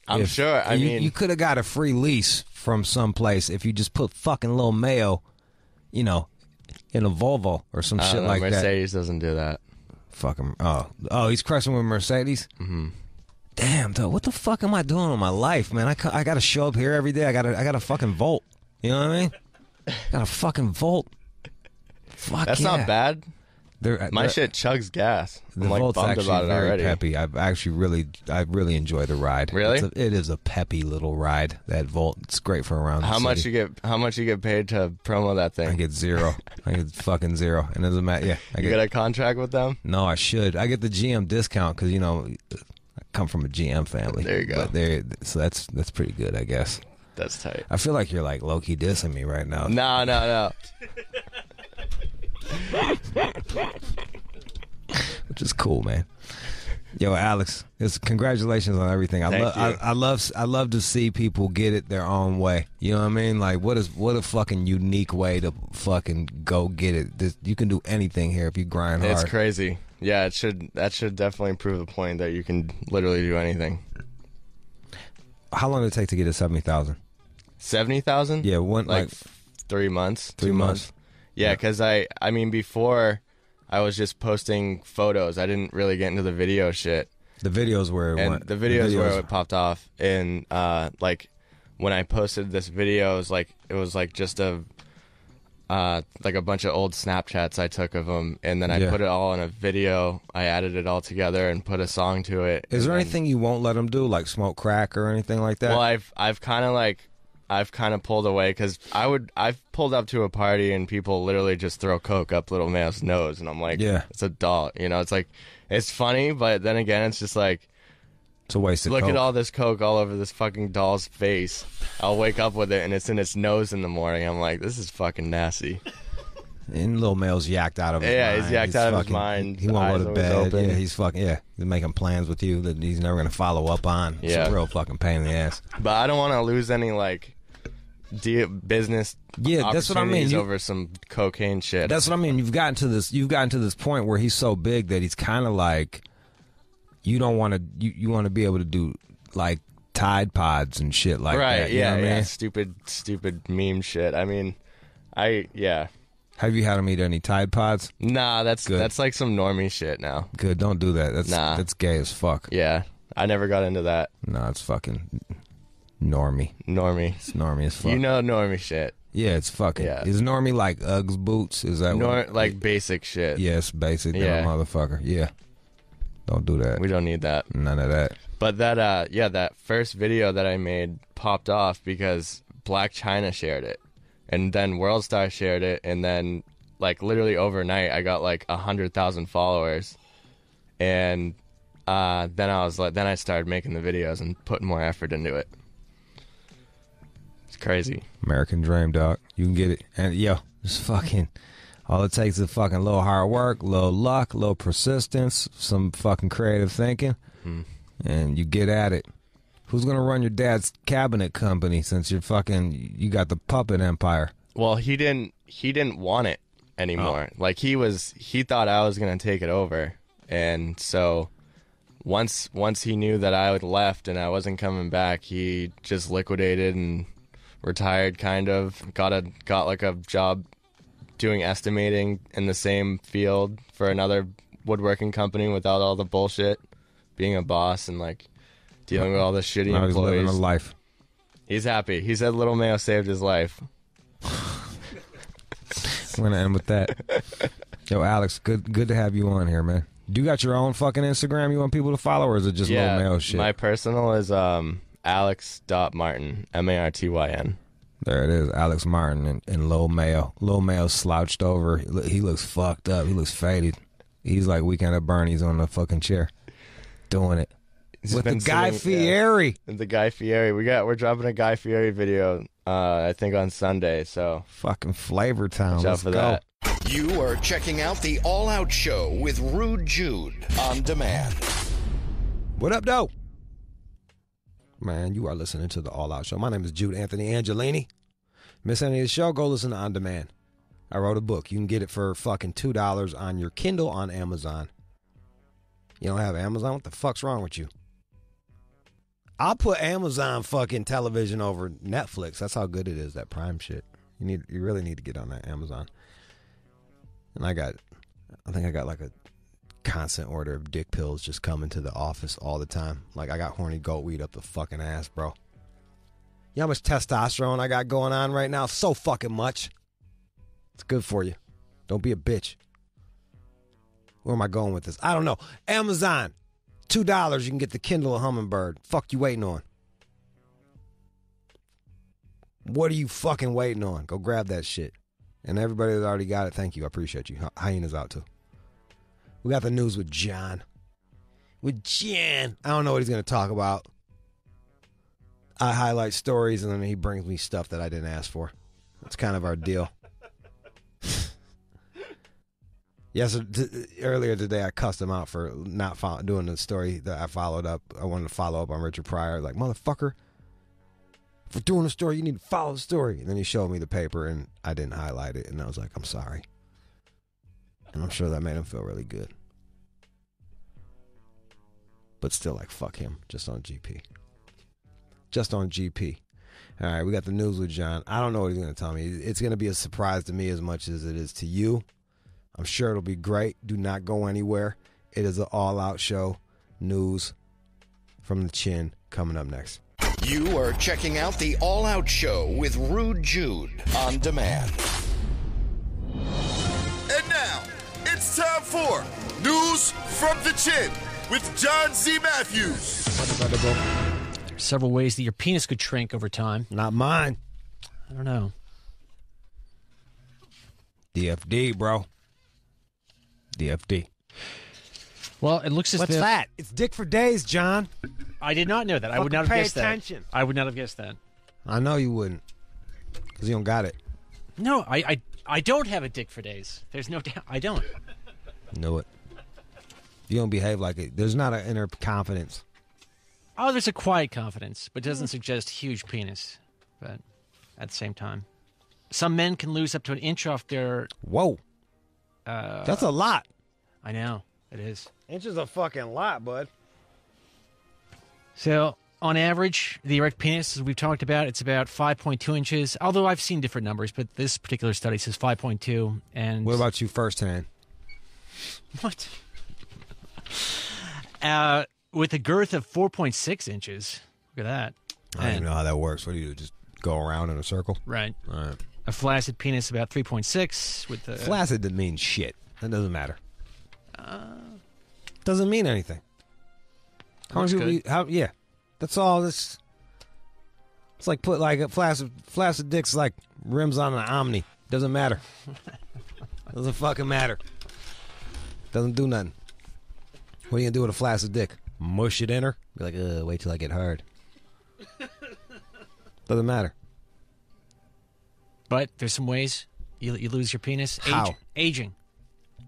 I'm if, sure, I you, mean... You could have got a free lease from someplace if you just put fucking Lil Mayo, you know, in a Volvo or some shit know, like Mercedes that. Mercedes doesn't do that. Fuck him. Oh, oh he's crushing with Mercedes? Mm-hmm. Damn, though, what the fuck am I doing with my life, man? I, I got to show up here every day. I got I gotta fucking Volt. You know what I mean? Got a fucking Volt. Fuck That's yeah. not bad. They're, My they're, shit chugs gas. I'm the like Volt's bummed actually about it very already. Peppy. I've actually really, I really enjoy the ride. Really? It's a, it is a peppy little ride. That Volt, it's great for around. How the much city. you get? How much you get paid to promo that thing? I get zero. I get fucking zero. And it doesn't matter. Yeah, I get, you got a contract with them? No, I should. I get the G M discount because you know I come from a G M family. There you go. But so that's that's pretty good, I guess. That's tight. I feel like you're like low-key dissing me right now. No, no, no. Which is cool, man. Yo, Alex, it's, congratulations on everything. I love, I, I love, I love to see people get it their own way. You know what I mean? Like, what is, what a fucking unique way to fucking go get it. This, you can do anything here if you grind hard. It's crazy. Yeah, it should. That should definitely prove the point that you can literally do anything. How long did it take to get to seventy thousand? Seventy thousand? Yeah, one like, like three months. Three months. months. Yeah, because yeah. I, I mean, before I was just posting photos. I didn't really get into the video shit. The videos where it and went. The videos, the videos where it popped off. And uh, like when I posted this video, it was like it was like just a uh, like a bunch of old Snapchats I took of them, and then I yeah. put it all in a video. I added it all together and put a song to it. Is there then, anything you won't let them do, like smoke crack or anything like that? Well, I've I've kind of like. I've kind of pulled away because I would I've pulled up to a party and people literally just throw coke up Lil Mayo's nose, and I'm like, yeah, it's a doll, you know. It's like, it's funny, but then again, it's just like, it's a waste of coke. Look at all this coke all over this fucking doll's face. I'll wake up with it and it's in its nose in the morning. I'm like, this is fucking nasty. And Lil Mayo's yacked out of his yeah, mind. Yeah, he's yacked he's out fucking, of his mind. He won't go to bed. Yeah, he's fucking, yeah. He's making plans with you that he's never going to follow up on. It's yeah. a real fucking pain in the ass. But I don't want to lose any, like, De business yeah, that's what I mean. You, over some cocaine shit. That's what I mean. You've gotten to this. You've gotten to this point where he's so big that he's kind of like, you don't want to. You, you want to be able to do like Tide Pods and shit like right, that. Right? Yeah, know what yeah. I mean? Stupid, stupid meme shit. I mean, I yeah. Have you had him eat any Tide Pods? Nah, that's Good. that's like some normie shit now. Good, don't do that. That's nah. that's gay as fuck. Yeah, I never got into that. No, nah, it's fucking. Normie. Normie. It's normie as fuck. You know normie shit. Yeah, it's fucking. Yeah. Is normie like Uggs boots? Is that Nor what? Like basic shit. Yes, yeah, basic. Yeah. Motherfucker. Yeah. Don't do that. We don't need that. None of that. But that, uh, yeah, that first video that I made popped off because Blac Chyna shared it. And then Worldstar shared it. And then, like, literally overnight, I got like one hundred thousand followers. And uh, then I was like, then I started making the videos and putting more effort into it. It's crazy. American dream, dog. You can get it. And yo, it's fucking, all it takes is fucking a little hard work, a little luck, a little persistence, some fucking creative thinking, mm-hmm. and you get at it. Who's going to run your dad's cabinet company since you're fucking, you got the puppet empire? Well, he didn't, he didn't want it anymore. Oh. Like he was, he thought I was going to take it over. And so once, once he knew that I had left and I wasn't coming back, he just liquidated and retired, kind of got a got like a job doing estimating in the same field for another woodworking company without all the bullshit, being a boss and like dealing with all the shitty no, employees. He's living a life. He's happy. He said Lil Mayo saved his life. I'm gonna end with that. Yo, Alex, good good to have you on here, man. Do you got your own fucking Instagram? You want people to follow, or is it just yeah, Lil Mayo shit? My personal is um. Alex dot Martin, M A R T Y N. There it is, Alex Martin and, and Lil Mayo. Lil Mayo slouched over. He, he looks fucked up. He looks faded. He's like Weekend at Bernie's on the fucking chair, doing it He's with the Guy sitting, Fieri. Yeah, the Guy Fieri. We got. We're dropping a Guy Fieri video. Uh, I think on Sunday. So fucking Flavor Town. Watch out for that. You are checking out the All Out Show with Rude Jude on demand. What up, though? Man, you are listening to the All Out Show. My name is Jude Anthony Angelini. Miss any of the show, go listen to On Demand. I wrote a book. You can get it for fucking two dollars on your Kindle on Amazon. You don't have Amazon? What the fuck's wrong with you? I'll put Amazon fucking television over Netflix. That's how good it is, that Prime shit. You need, you really need to get on that Amazon. And I got, I think I got like a constant order of dick pills just coming to the office all the time. Like, I got horny goat weed up the fucking ass, bro. You know how much testosterone I got going on right now? So fucking much. It's good for you. Don't be a bitch. Where am I going with this? I don't know. Amazon. two dollars, you can get the Kindle Hummingbird. Fuck you waiting on? What are you fucking waiting on? Go grab that shit. And everybody that already got it, thank you. I appreciate you. Hyena's out too. We got the news with John. With Jan. I don't know what he's going to talk about. I highlight stories, and then he brings me stuff that I didn't ask for. That's kind of our deal. Yes, earlier today, I cussed him out for not follow doing the story that I followed up. I wanted to follow up on Richard Pryor. Like, motherfucker, for doing the story, you need to follow the story. And then he showed me the paper, and I didn't highlight it. And I was like, I'm sorry. And I'm sure that made him feel really good. But still, like, fuck him. Just on G P. Just on G P. All right, we got the news with John. I don't know what he's going to tell me. It's going to be a surprise to me as much as it is to you. I'm sure it'll be great. Do not go anywhere. It is an all-out show. News from the chin coming up next. You are checking out the All Out Show with Rude Jude on demand. And now, it's time for News from the Chin with John Z. Matthews. There are several ways that your penis could shrink over time. Not mine. I don't know. D F D, bro. D F D. Well, it looks as What's if... What's that? It's dick for days, John. I did not know that. I would not have guessed that. Pay attention. I would not have guessed that. I know you wouldn't. Because you don't got it. No, I, I I don't have a dick for days. There's no doubt. I don't. You know it. You don't behave like it. There's not an inner confidence. Oh, there's a quiet confidence, but doesn't suggest huge penis. But at the same time. Some men can lose up to an inch off their... Whoa. Uh, That's a lot. I know. It is. Inches a fucking lot, bud. So, on average, the erect penis, as we've talked about, it's about five point two inches. Although I've seen different numbers, but this particular study says five point two. And what about you firsthand? What? uh, with a girth of four point six inches. Look at that. I don't and, even know how that works. What do you do? Just go around in a circle? Right. All right. A flaccid penis about three point six. With the, flaccid doesn't mean shit. That doesn't matter. Uh, doesn't mean anything. How long do we? How, yeah, that's all. This it's like put like a flaccid flaccid dicks like rims on an Omni. Doesn't matter. Doesn't fucking matter. Doesn't do nothing. What are you gonna do with a flaccid dick? Mush it in her? Be like, uh, wait till I get hard. Doesn't matter. But there's some ways you you lose your penis. Age, how? Aging.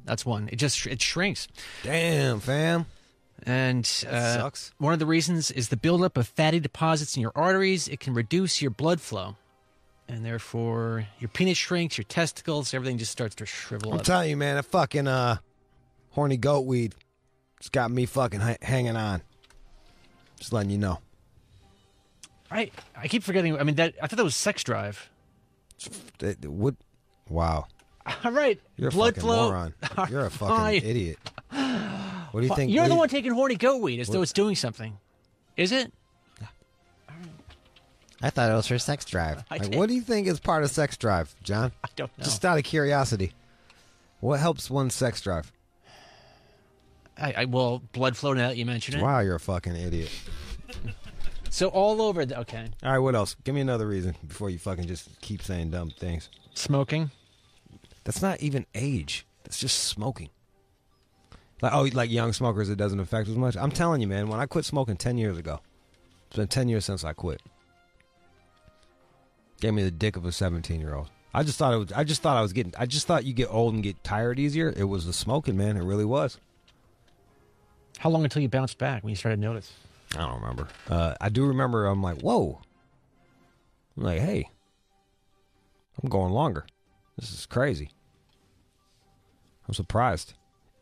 That's one. It just it shrinks. Damn, fam. And uh, that sucks. One of the reasons is the buildup of fatty deposits in your arteries. It can reduce your blood flow, and therefore your penis shrinks, your testicles, everything just starts to shrivel I'm up. I'm telling you, man, that fucking uh, horny goat weed just got me fucking ha hanging on. Just letting you know. I I keep forgetting. I mean, that I thought that was Sex Drive. It, it would, wow. All right, you're a blood fucking flow. Moron. You're a fucking right. idiot. What do you think? You're we... the one taking horny goat weed as what? Though it's doing something. Is it? I thought it was for Sex Drive. Like, what do you think is part of Sex Drive, John? I don't know. Just out of curiosity, what helps one's sex drive? I, I well, blood flow. Now that you mention it. Wow, you're a fucking idiot. So all over. The, okay. All right. What else? Give me another reason before you fucking just keep saying dumb things. Smoking. That's not even age. That's just smoking. Like oh, like young smokers, it doesn't affect as much. I'm telling you, man, when I quit smoking ten years ago, it's been ten years since I quit. Gave me the dick of a seventeen-year-old. I just thought it was. I just thought I was getting. I just thought you get old and get tired easier. It was the smoking, man. It really was. How long until you bounced back when you started to notice? I don't remember. Uh, I do remember. I'm like, whoa. I'm like, hey, I'm going longer. This is crazy. I'm surprised.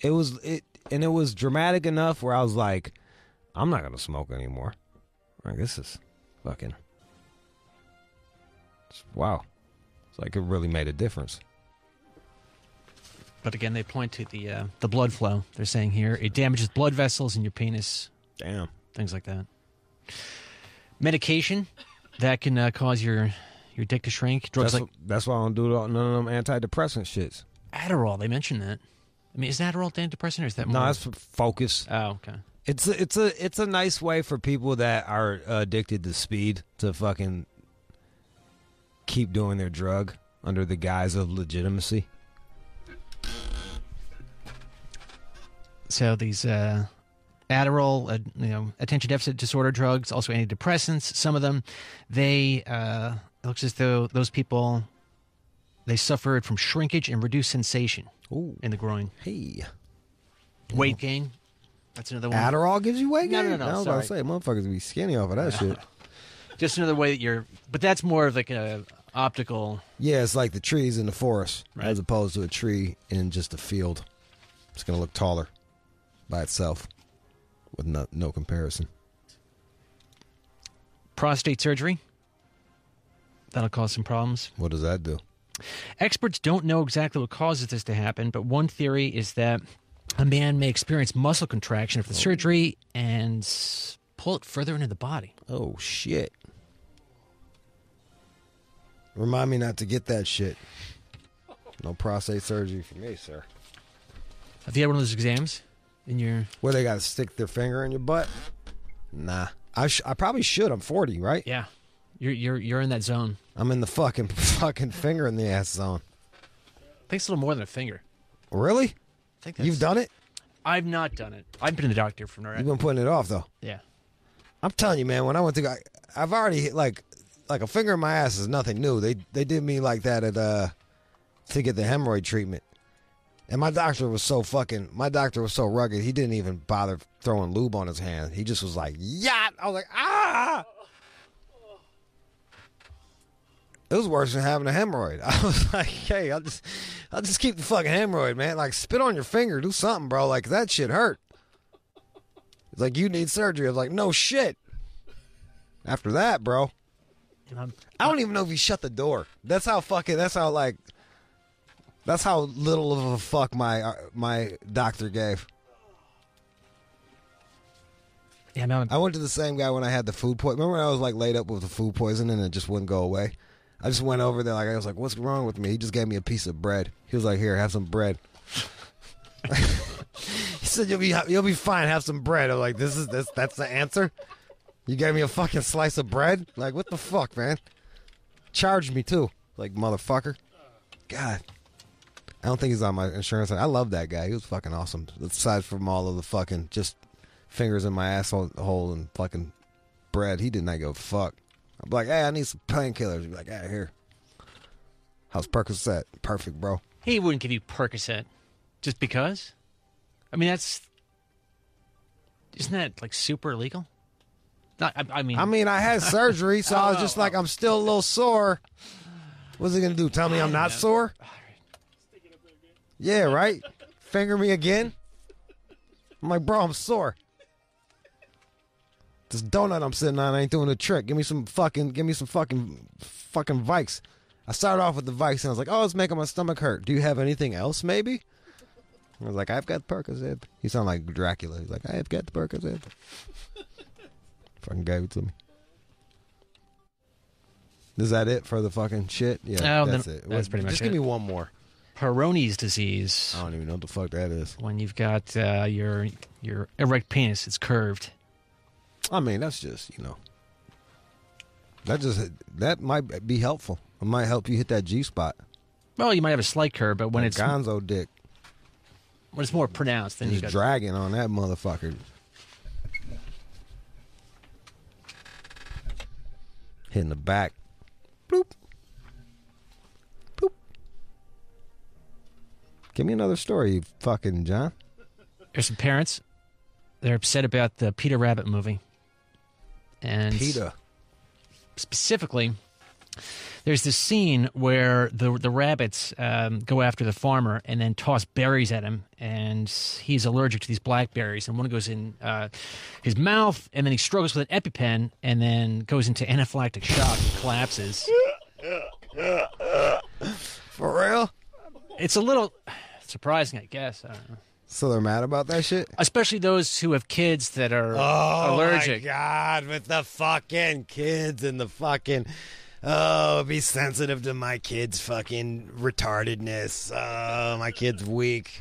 It was it, and it was dramatic enough where I was like, "I'm not gonna smoke anymore." Like this is fucking it's, wow. It's like it really made a difference. But again, they point to the uh, the blood flow. They're saying here it damages blood vessels in your penis. Damn, things like that. Medication that can uh, cause your your dick to shrink. Drugs that's like what, that's why I don't do none of them antidepressant shits. Adderall, they mentioned that. I mean, is that all antidepressant or is that more? No, that's for focus. Oh, okay. It's a, it's a it's a nice way for people that are addicted to speed to fucking keep doing their drug under the guise of legitimacy. So these uh, Adderall, uh, you know, attention deficit disorder drugs, also antidepressants. Some of them, they uh, it looks as though those people they suffered from shrinkage and reduced sensation. Ooh. In the groin. Hey. Weight you know. gain. That's another one. Adderall gives you weight gain? No, no, no. I was sorry. about to say, motherfuckers be skinny off of that shit. Just another way that you're... But that's more of like a optical... Yeah, it's like the trees in the forest, right? As opposed to a tree in just a field. It's going to look taller by itself with no, no comparison. Prostate surgery. That'll cause some problems. What does that do? Experts don't know exactly what causes this to happen, but one theory is that a man may experience muscle contraction after the surgery and pull it further into the body. Oh, shit. Remind me not to get that shit. No prostate surgery for me, sir. Have you had one of those exams in your... Where they got to stick their finger in your butt? Nah. I sh- I probably should. I'm forty, right? Yeah. You're you're you're in that zone. I'm in the fucking fucking finger in the ass zone. I think it's a little more than a finger. Really? I think that's... You've done it? I've not done it. I've been to the doctor for... You've been putting it off, though. Yeah. I'm telling you, man, when I went to go, I've already hit, like, like a finger in my ass is nothing new. They they did me like that at uh to get the hemorrhoid treatment. And my doctor was so fucking, my doctor was so rugged, he didn't even bother throwing lube on his hand. He just was like, yacht! I was like, ah! It was worse than having a hemorrhoid. I was like, hey, I'll just, I'll just keep the fucking hemorrhoid, man. Like, spit on your finger, do something, bro. Like, that shit hurt. It's like, you need surgery. I was like, no shit. After that, bro. I don't even know if he shut the door. That's how fucking, that's how, like... That's how little of a fuck my uh, my doctor gave. Yeah, no. I went to the same guy when I had the food poison. Remember when I was like laid up with the food poisoning and it just wouldn't go away? I just went over there, like, I was like, what's wrong with me? He just gave me a piece of bread. He was like, here, have some bread. He said, you'll be you'll be fine. Have some bread. I'm like, this is this that's the answer? You gave me a fucking slice of bread? Like, what the fuck, man? Charged me too, like, motherfucker. God. I don't think he's on my insurance. I love that guy. He was fucking awesome. Aside from all of the fucking just fingers in my asshole hole and fucking bread, he did not give a fuck. I'm like, hey, I need some painkillers. He'd be like, out of here. How's Percocet? Perfect, bro. He wouldn't give you Percocet just because? I mean, that's... Isn't that, like, super illegal? Not, I, I mean... I mean, I had surgery, so oh, I was just oh, like, oh. I'm still a little sore. What's he going to do? Tell me I'm not know. sore? Yeah, right? Finger me again? I'm like, bro, I'm sore. This donut I'm sitting on ain't doing a trick. Give me some fucking, give me some fucking, fucking Vicks. I started off with the Vicks and I was like, oh, it's making my stomach hurt. Do you have anything else, maybe? I was like, I've got Percocet. He sounded like Dracula. He's like, I've got the Percocet. Fucking gave it to me. Is that it for the fucking shit? Yeah, oh, that's then, it. That's pretty much it. Just give me one more. Peyronie's disease. I don't even know what the fuck that is. When you've got uh, your your erect penis, it's curved. I mean, that's just, you know, that just that might be helpful. It might help you hit that G spot. Well, you might have a slight curve, but when that it's gonzo dick, when it's more pronounced, then you got dragging on that motherfucker. Hitting the back, bloop. Give me another story, you fucking John. There's some parents. They're upset about the Peter Rabbit movie. And Peter. Specifically, there's this scene where the the rabbits um, go after the farmer and then toss berries at him. And he's allergic to these blackberries. And one goes in uh, his mouth, and then he struggles with an EpiPen, and then goes into anaphylactic shock and collapses. For real? It's a little surprising, I guess. I don't know. So they're mad about that shit? Especially those who have kids that are oh, allergic. Oh, my God, with the fucking kids and the fucking, oh, be sensitive to my kids' fucking retardedness. Oh, my kid's weak.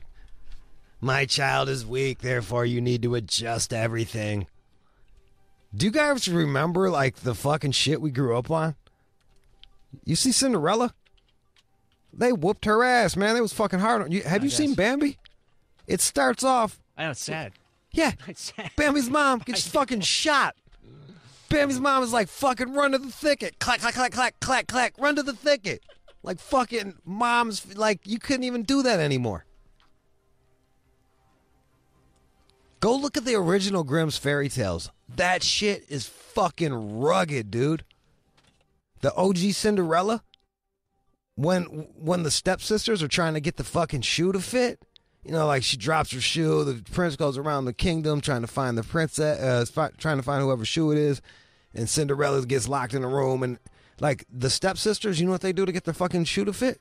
My child is weak, therefore you need to adjust everything. Do you guys remember, like, the fucking shit we grew up on? You see Cinderella? They whooped her ass, man. It was fucking hard on you. Have I you guess. seen Bambi? It starts off... I know, it's sad. Yeah. It's sad. Bambi's mom gets fucking shot. Bambi's mom is like, fucking run to the thicket. Clack, clack, clack, clack, clack, clack. Run to the thicket. Like, fucking moms... Like, you couldn't even do that anymore. Go look at the original Grimm's fairy tales. That shit is fucking rugged, dude. The O G Cinderella... When when the stepsisters are trying to get the fucking shoe to fit, you know, like she drops her shoe, the prince goes around the kingdom trying to find the princess, uh, trying to find whoever's shoe it is, and Cinderella gets locked in a room, and like the stepsisters, you know what they do to get their fucking shoe to fit?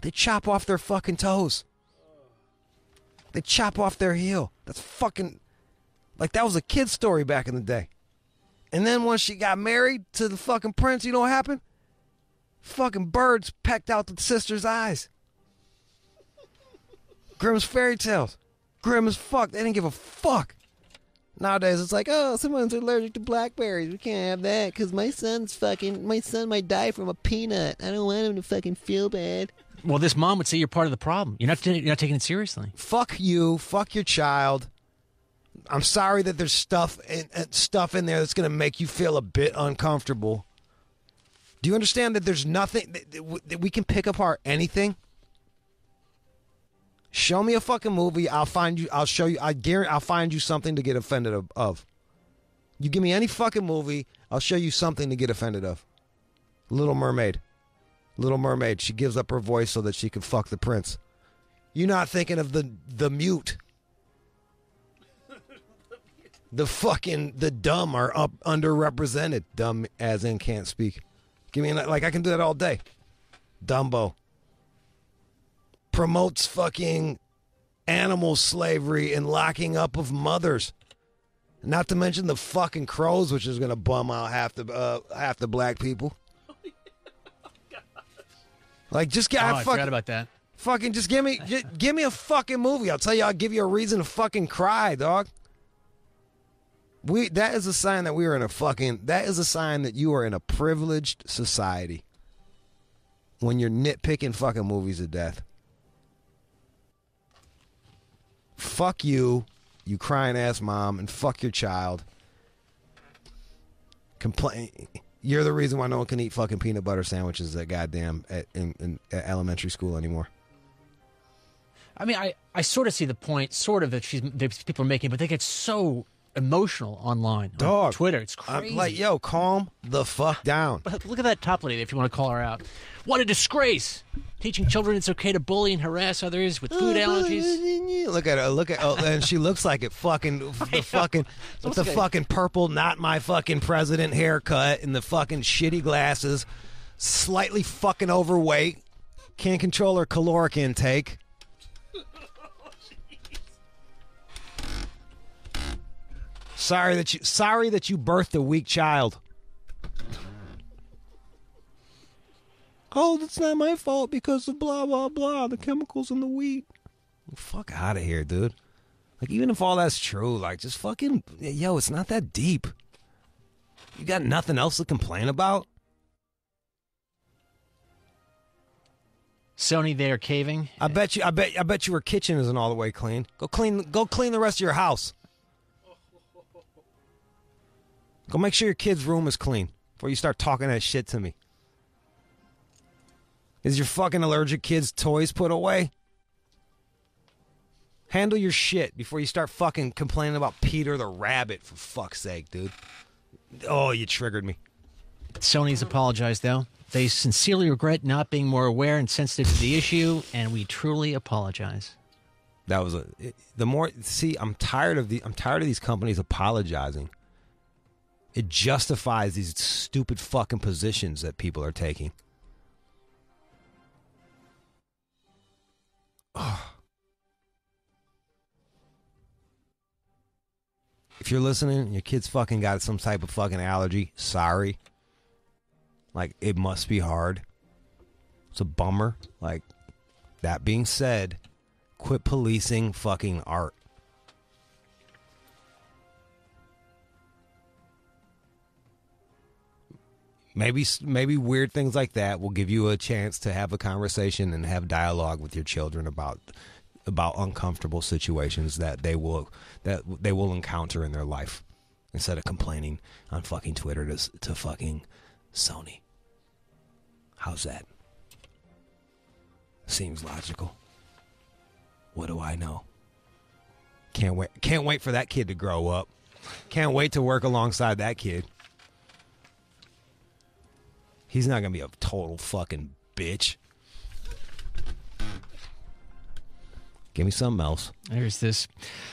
They chop off their fucking toes. They chop off their heel. That's fucking... Like, that was a kid's story back in the day. And then once she got married to the fucking prince, you know what happened? Fucking birds pecked out the sister's eyes. Grimm's fairy tales. Grimm as fuck. They didn't give a fuck. Nowadays, it's like, oh, someone's allergic to blackberries. We can't have that because my son's fucking, my son might die from a peanut. I don't want him to fucking feel bad. Well, this mom would say you're part of the problem. You're not, you're not taking it seriously. Fuck you. Fuck your child. I'm sorry that there's stuff in, uh, stuff in there that's going to make you feel a bit uncomfortable. Do you understand that there's nothing that, that, that we can pick apart anything? Show me a fucking movie. I'll find you. I'll show you. I guarantee I'll find you something to get offended of. You give me any fucking movie, I'll show you something to get offended of. Little Mermaid. Little Mermaid. She gives up her voice so that she can fuck the prince. You're not thinking of the the mute. The fucking, the dumb are up underrepresented. Dumb as in can't speak. Give me, like, I can do that all day. Dumbo. Promotes fucking animal slavery and locking up of mothers. Not to mention the fucking crows, which is going to bum out half the uh, half the black people. Oh, yeah. Oh, God. Like, just get, oh, I, I forgot about that. Fucking just give me, just give me a fucking movie. I'll tell you, I'll give you a reason to fucking cry, dog. We, that is a sign that we are in a fucking, that is a sign that you are in a privileged society. When you're nitpicking fucking movies to death. Fuck you, you crying ass mom, and fuck your child. Complain. You're the reason why no one can eat fucking peanut butter sandwiches at goddamn at, in, in at elementary school anymore. I mean, I, I sort of see the point, sort of that she's that people are making, but they get so emotional online, dog. On Twitter, it's crazy. I'm like, yo, calm the fuck down. But look at that top lady, if you want to call her out. What a disgrace! Teaching children it's okay to bully and harass others with food allergies. Look at her, look at, oh, and she looks like it. Fucking the fucking, with the fucking purple, not my fucking president haircut and the fucking shitty glasses. Slightly fucking overweight. Can't control her caloric intake. Sorry that you sorry that you birthed a weak child. Oh, that's not my fault because of blah blah blah, the chemicals in the wheat. Fuck out of here, dude. Like, even if all that's true, like, just fucking, yo, it's not that deep. You got nothing else to complain about? Sony, they are caving. I bet you I bet I bet your kitchen isn't all the way clean. Go clean go clean the rest of your house. Go make sure your kid's room is clean before you start talking that shit to me. Is your fucking allergic kid's toys put away? Handle your shit before you start fucking complaining about Peter the Rabbit, for fuck's sake, dude. Oh, you triggered me. Sony's apologized, though. They sincerely regret not being more aware and sensitive to the issue, and we truly apologize. That was a... It, the more... See, I'm tired of the, I'm tired of these companies apologizing. It justifies these stupid fucking positions that people are taking. Oh. If you're listening and your kid's fucking got some type of fucking allergy, sorry. Like, it must be hard. It's a bummer. Like, that being said, quit policing fucking art. Maybe maybe weird things like that will give you a chance to have a conversation and have dialogue with your children about about uncomfortable situations that they will that they will encounter in their life, instead of complaining on fucking Twitter to to fucking Sony. How's that? Seems logical. What do I know? Can't wait can't wait for that kid to grow up. Can't wait to work alongside that kid. He's not going to be a total fucking bitch. Give me something else. There's this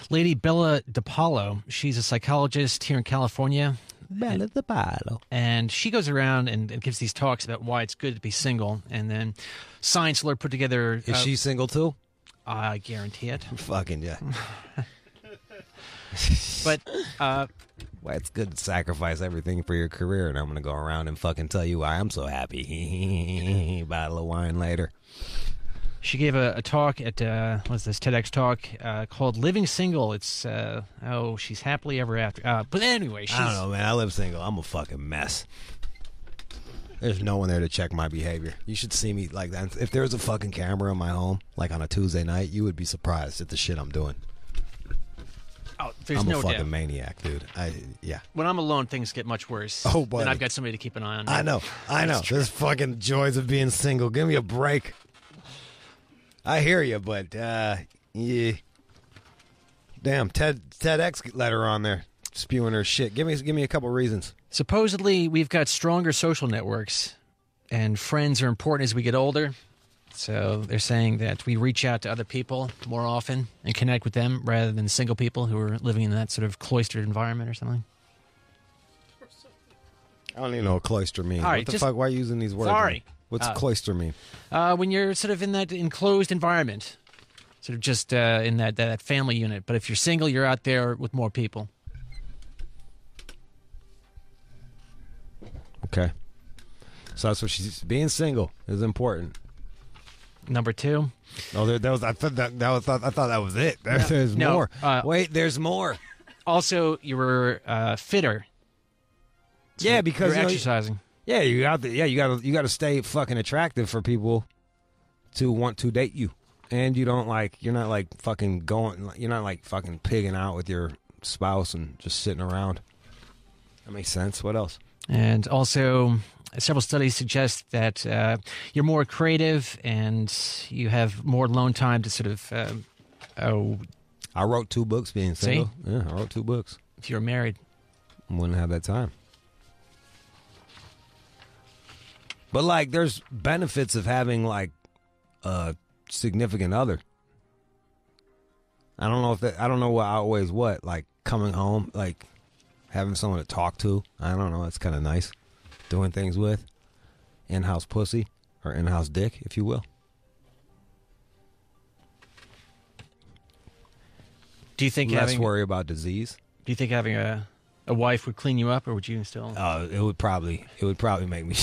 lady, Bella DePaulo. She's a psychologist here in California. Bella DePaulo. And she goes around and, and gives these talks about why it's good to be single. And then Science Alert put together... Is uh, she single too? I guarantee it. Fucking yeah. But... Uh, well, it's good to sacrifice everything for your career, and I'm going to go around and fucking tell you why I'm so happy. Bottle of wine later. She gave a, a talk at, uh, what's this, TEDx talk uh, called Living Single. It's, uh, oh, she's happily ever after. Uh, but anyway, she's... I don't know, man. I live single. I'm a fucking mess. There's no one there to check my behavior. You should see me like that. If there was a fucking camera in my home, like on a Tuesday night, you would be surprised at the shit I'm doing. Oh, there's I'm no a fucking doubt. maniac, dude. I yeah. When I'm alone, things get much worse. Oh, buddy. And I've got somebody to keep an eye on. I know, I know. There's fucking joys of being single. Give me a break. I hear you, but uh, yeah. Damn, Ted TEDx let her on there, spewing her shit. Give me give me a couple reasons. Supposedly, we've got stronger social networks, and friends are important as we get older. So they're saying that we reach out to other people more often and connect with them rather than single people who are living in that sort of cloistered environment or something. I don't even know what cloister means. Right, what the just, fuck? Why are you using these words? Sorry. What's uh, cloister mean? Uh, when you're sort of in that enclosed environment, sort of just uh, in that, that family unit. But if you're single, you're out there with more people. Okay. So that's what she's... Being single is important. Number two. Oh, there, that was. I thought that, that was. I thought that was it. There, no, there's no, more. Uh, Wait, there's more. Also, you were uh, fitter. So yeah, because you're you know, exercising. Yeah, you got. The, yeah, you got. You got to stay fucking attractive for people to want to date you, and you don't like. You're not like fucking going. You're not like fucking pigging out with your spouse and just sitting around. That makes sense. What else? And also. Several studies suggest that uh, you're more creative and you have more alone time to sort of. Uh, oh, I wrote two books being single. See? Yeah, I wrote two books. If you're married, wouldn't have that time. But like, there's benefits of having like a significant other. I don't know if that. I don't know what outweighs what. Like coming home, like having someone to talk to. I don't know. That's kind of nice. Doing things with in-house pussy or in-house dick, if you will. Do you think less having, worry about disease? Do you think having a a wife would clean you up, or would you still? Oh, uh, it would probably it would probably make me.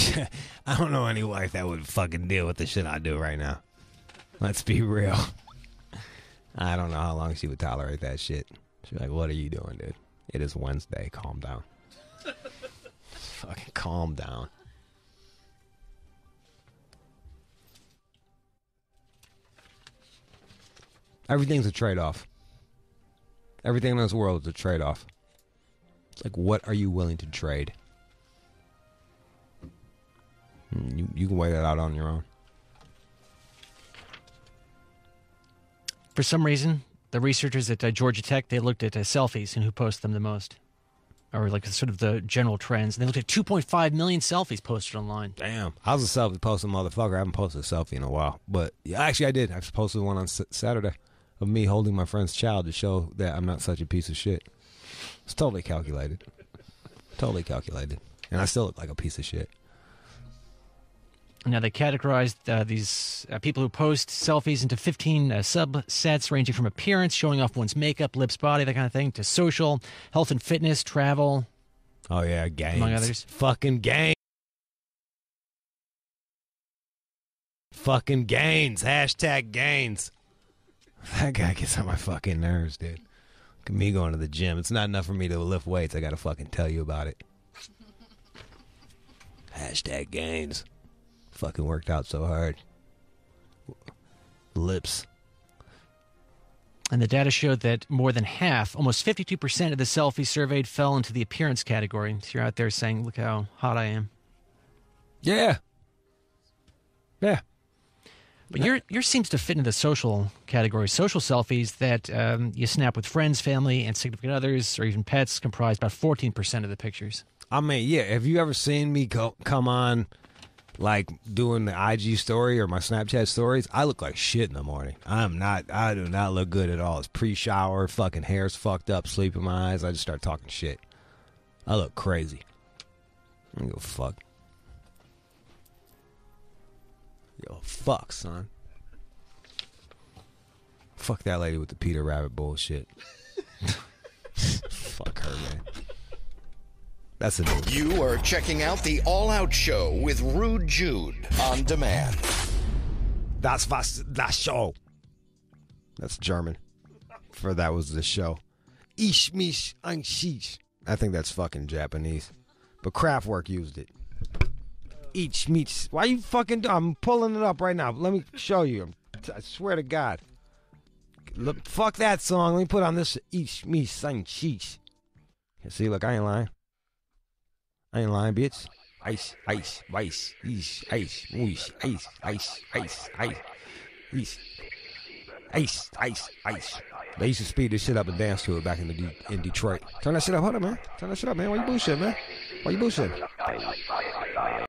I don't know any wife that would fucking deal with the shit I do right now. Let's be real. I don't know how long she would tolerate that shit. She'd be like, "What are you doing, dude? It is Wednesday. Calm down." Fucking calm down. Everything's a trade-off. Everything in this world is a trade-off. It's like, what are you willing to trade? You, you can weigh that out on your own. For some reason, the researchers at uh, Georgia Tech, they looked at uh, selfies and who posts them the most. Or like sort of the general trends. And they looked at two point five million selfies posted online. Damn. I was a selfie posting motherfucker. I haven't posted a selfie in a while. But yeah, actually, I did. I posted one on S Saturday of me holding my friend's child to show that I'm not such a piece of shit. It's totally calculated. Totally calculated. And I still look like a piece of shit. Now, they categorized uh, these uh, people who post selfies into fifteen uh, subsets, ranging from appearance, showing off one's makeup, lips, body, that kind of thing, to social, health and fitness, travel. Oh, yeah, games. Among others. Fucking gains. Fucking gains. Hashtag gains. That guy gets on my fucking nerves, dude. Look at me going to the gym. It's not enough for me to lift weights. I got to fucking tell you about it. Hashtag gains. Fucking worked out so hard. Lips. And the data showed that more than half, almost fifty-two percent of the selfies surveyed fell into the appearance category. So you're out there saying, look how hot I am. Yeah. Yeah. But no. your yours seems to fit into the social category. Social selfies that um, you snap with friends, family, and significant others, or even pets, comprise about fourteen percent of the pictures. I mean, yeah. Have you ever seen me go, come on... like doing the I G story or my Snapchat stories, I look like shit in the morning. I'm not, I do not look good at all. It's pre-shower, fucking hair's fucked up, sleep in my eyes. I just start talking shit. I look crazy. I don't give a fuck. Yo, fuck, son. Fuck that lady with the Peter Rabbit bullshit. Fuck her, man. That's a new. You are checking out the All Out Show with Rude Jude on demand. That's was das Show. That's German. For that was the show. Ich mich ein Schiech. I think that's fucking Japanese. But Kraftwerk used it. Ich mich. Why you fucking do? I'm pulling it up right now. Let me show you. I swear to God. Look, fuck that song. Let me put on this. Ich mich ein Schiech. See, look, I ain't lying. I ain't lying, bitch. Ice, ice, ice, ice, ice, ice, ice, ice, ice, ice, ice, ice, ice, ice. They used to speed this shit up and dance to it back in the D- in Detroit. Turn that shit up, hold up, man. Turn that shit up, man. Why you bullshit, man? Why you bullshit?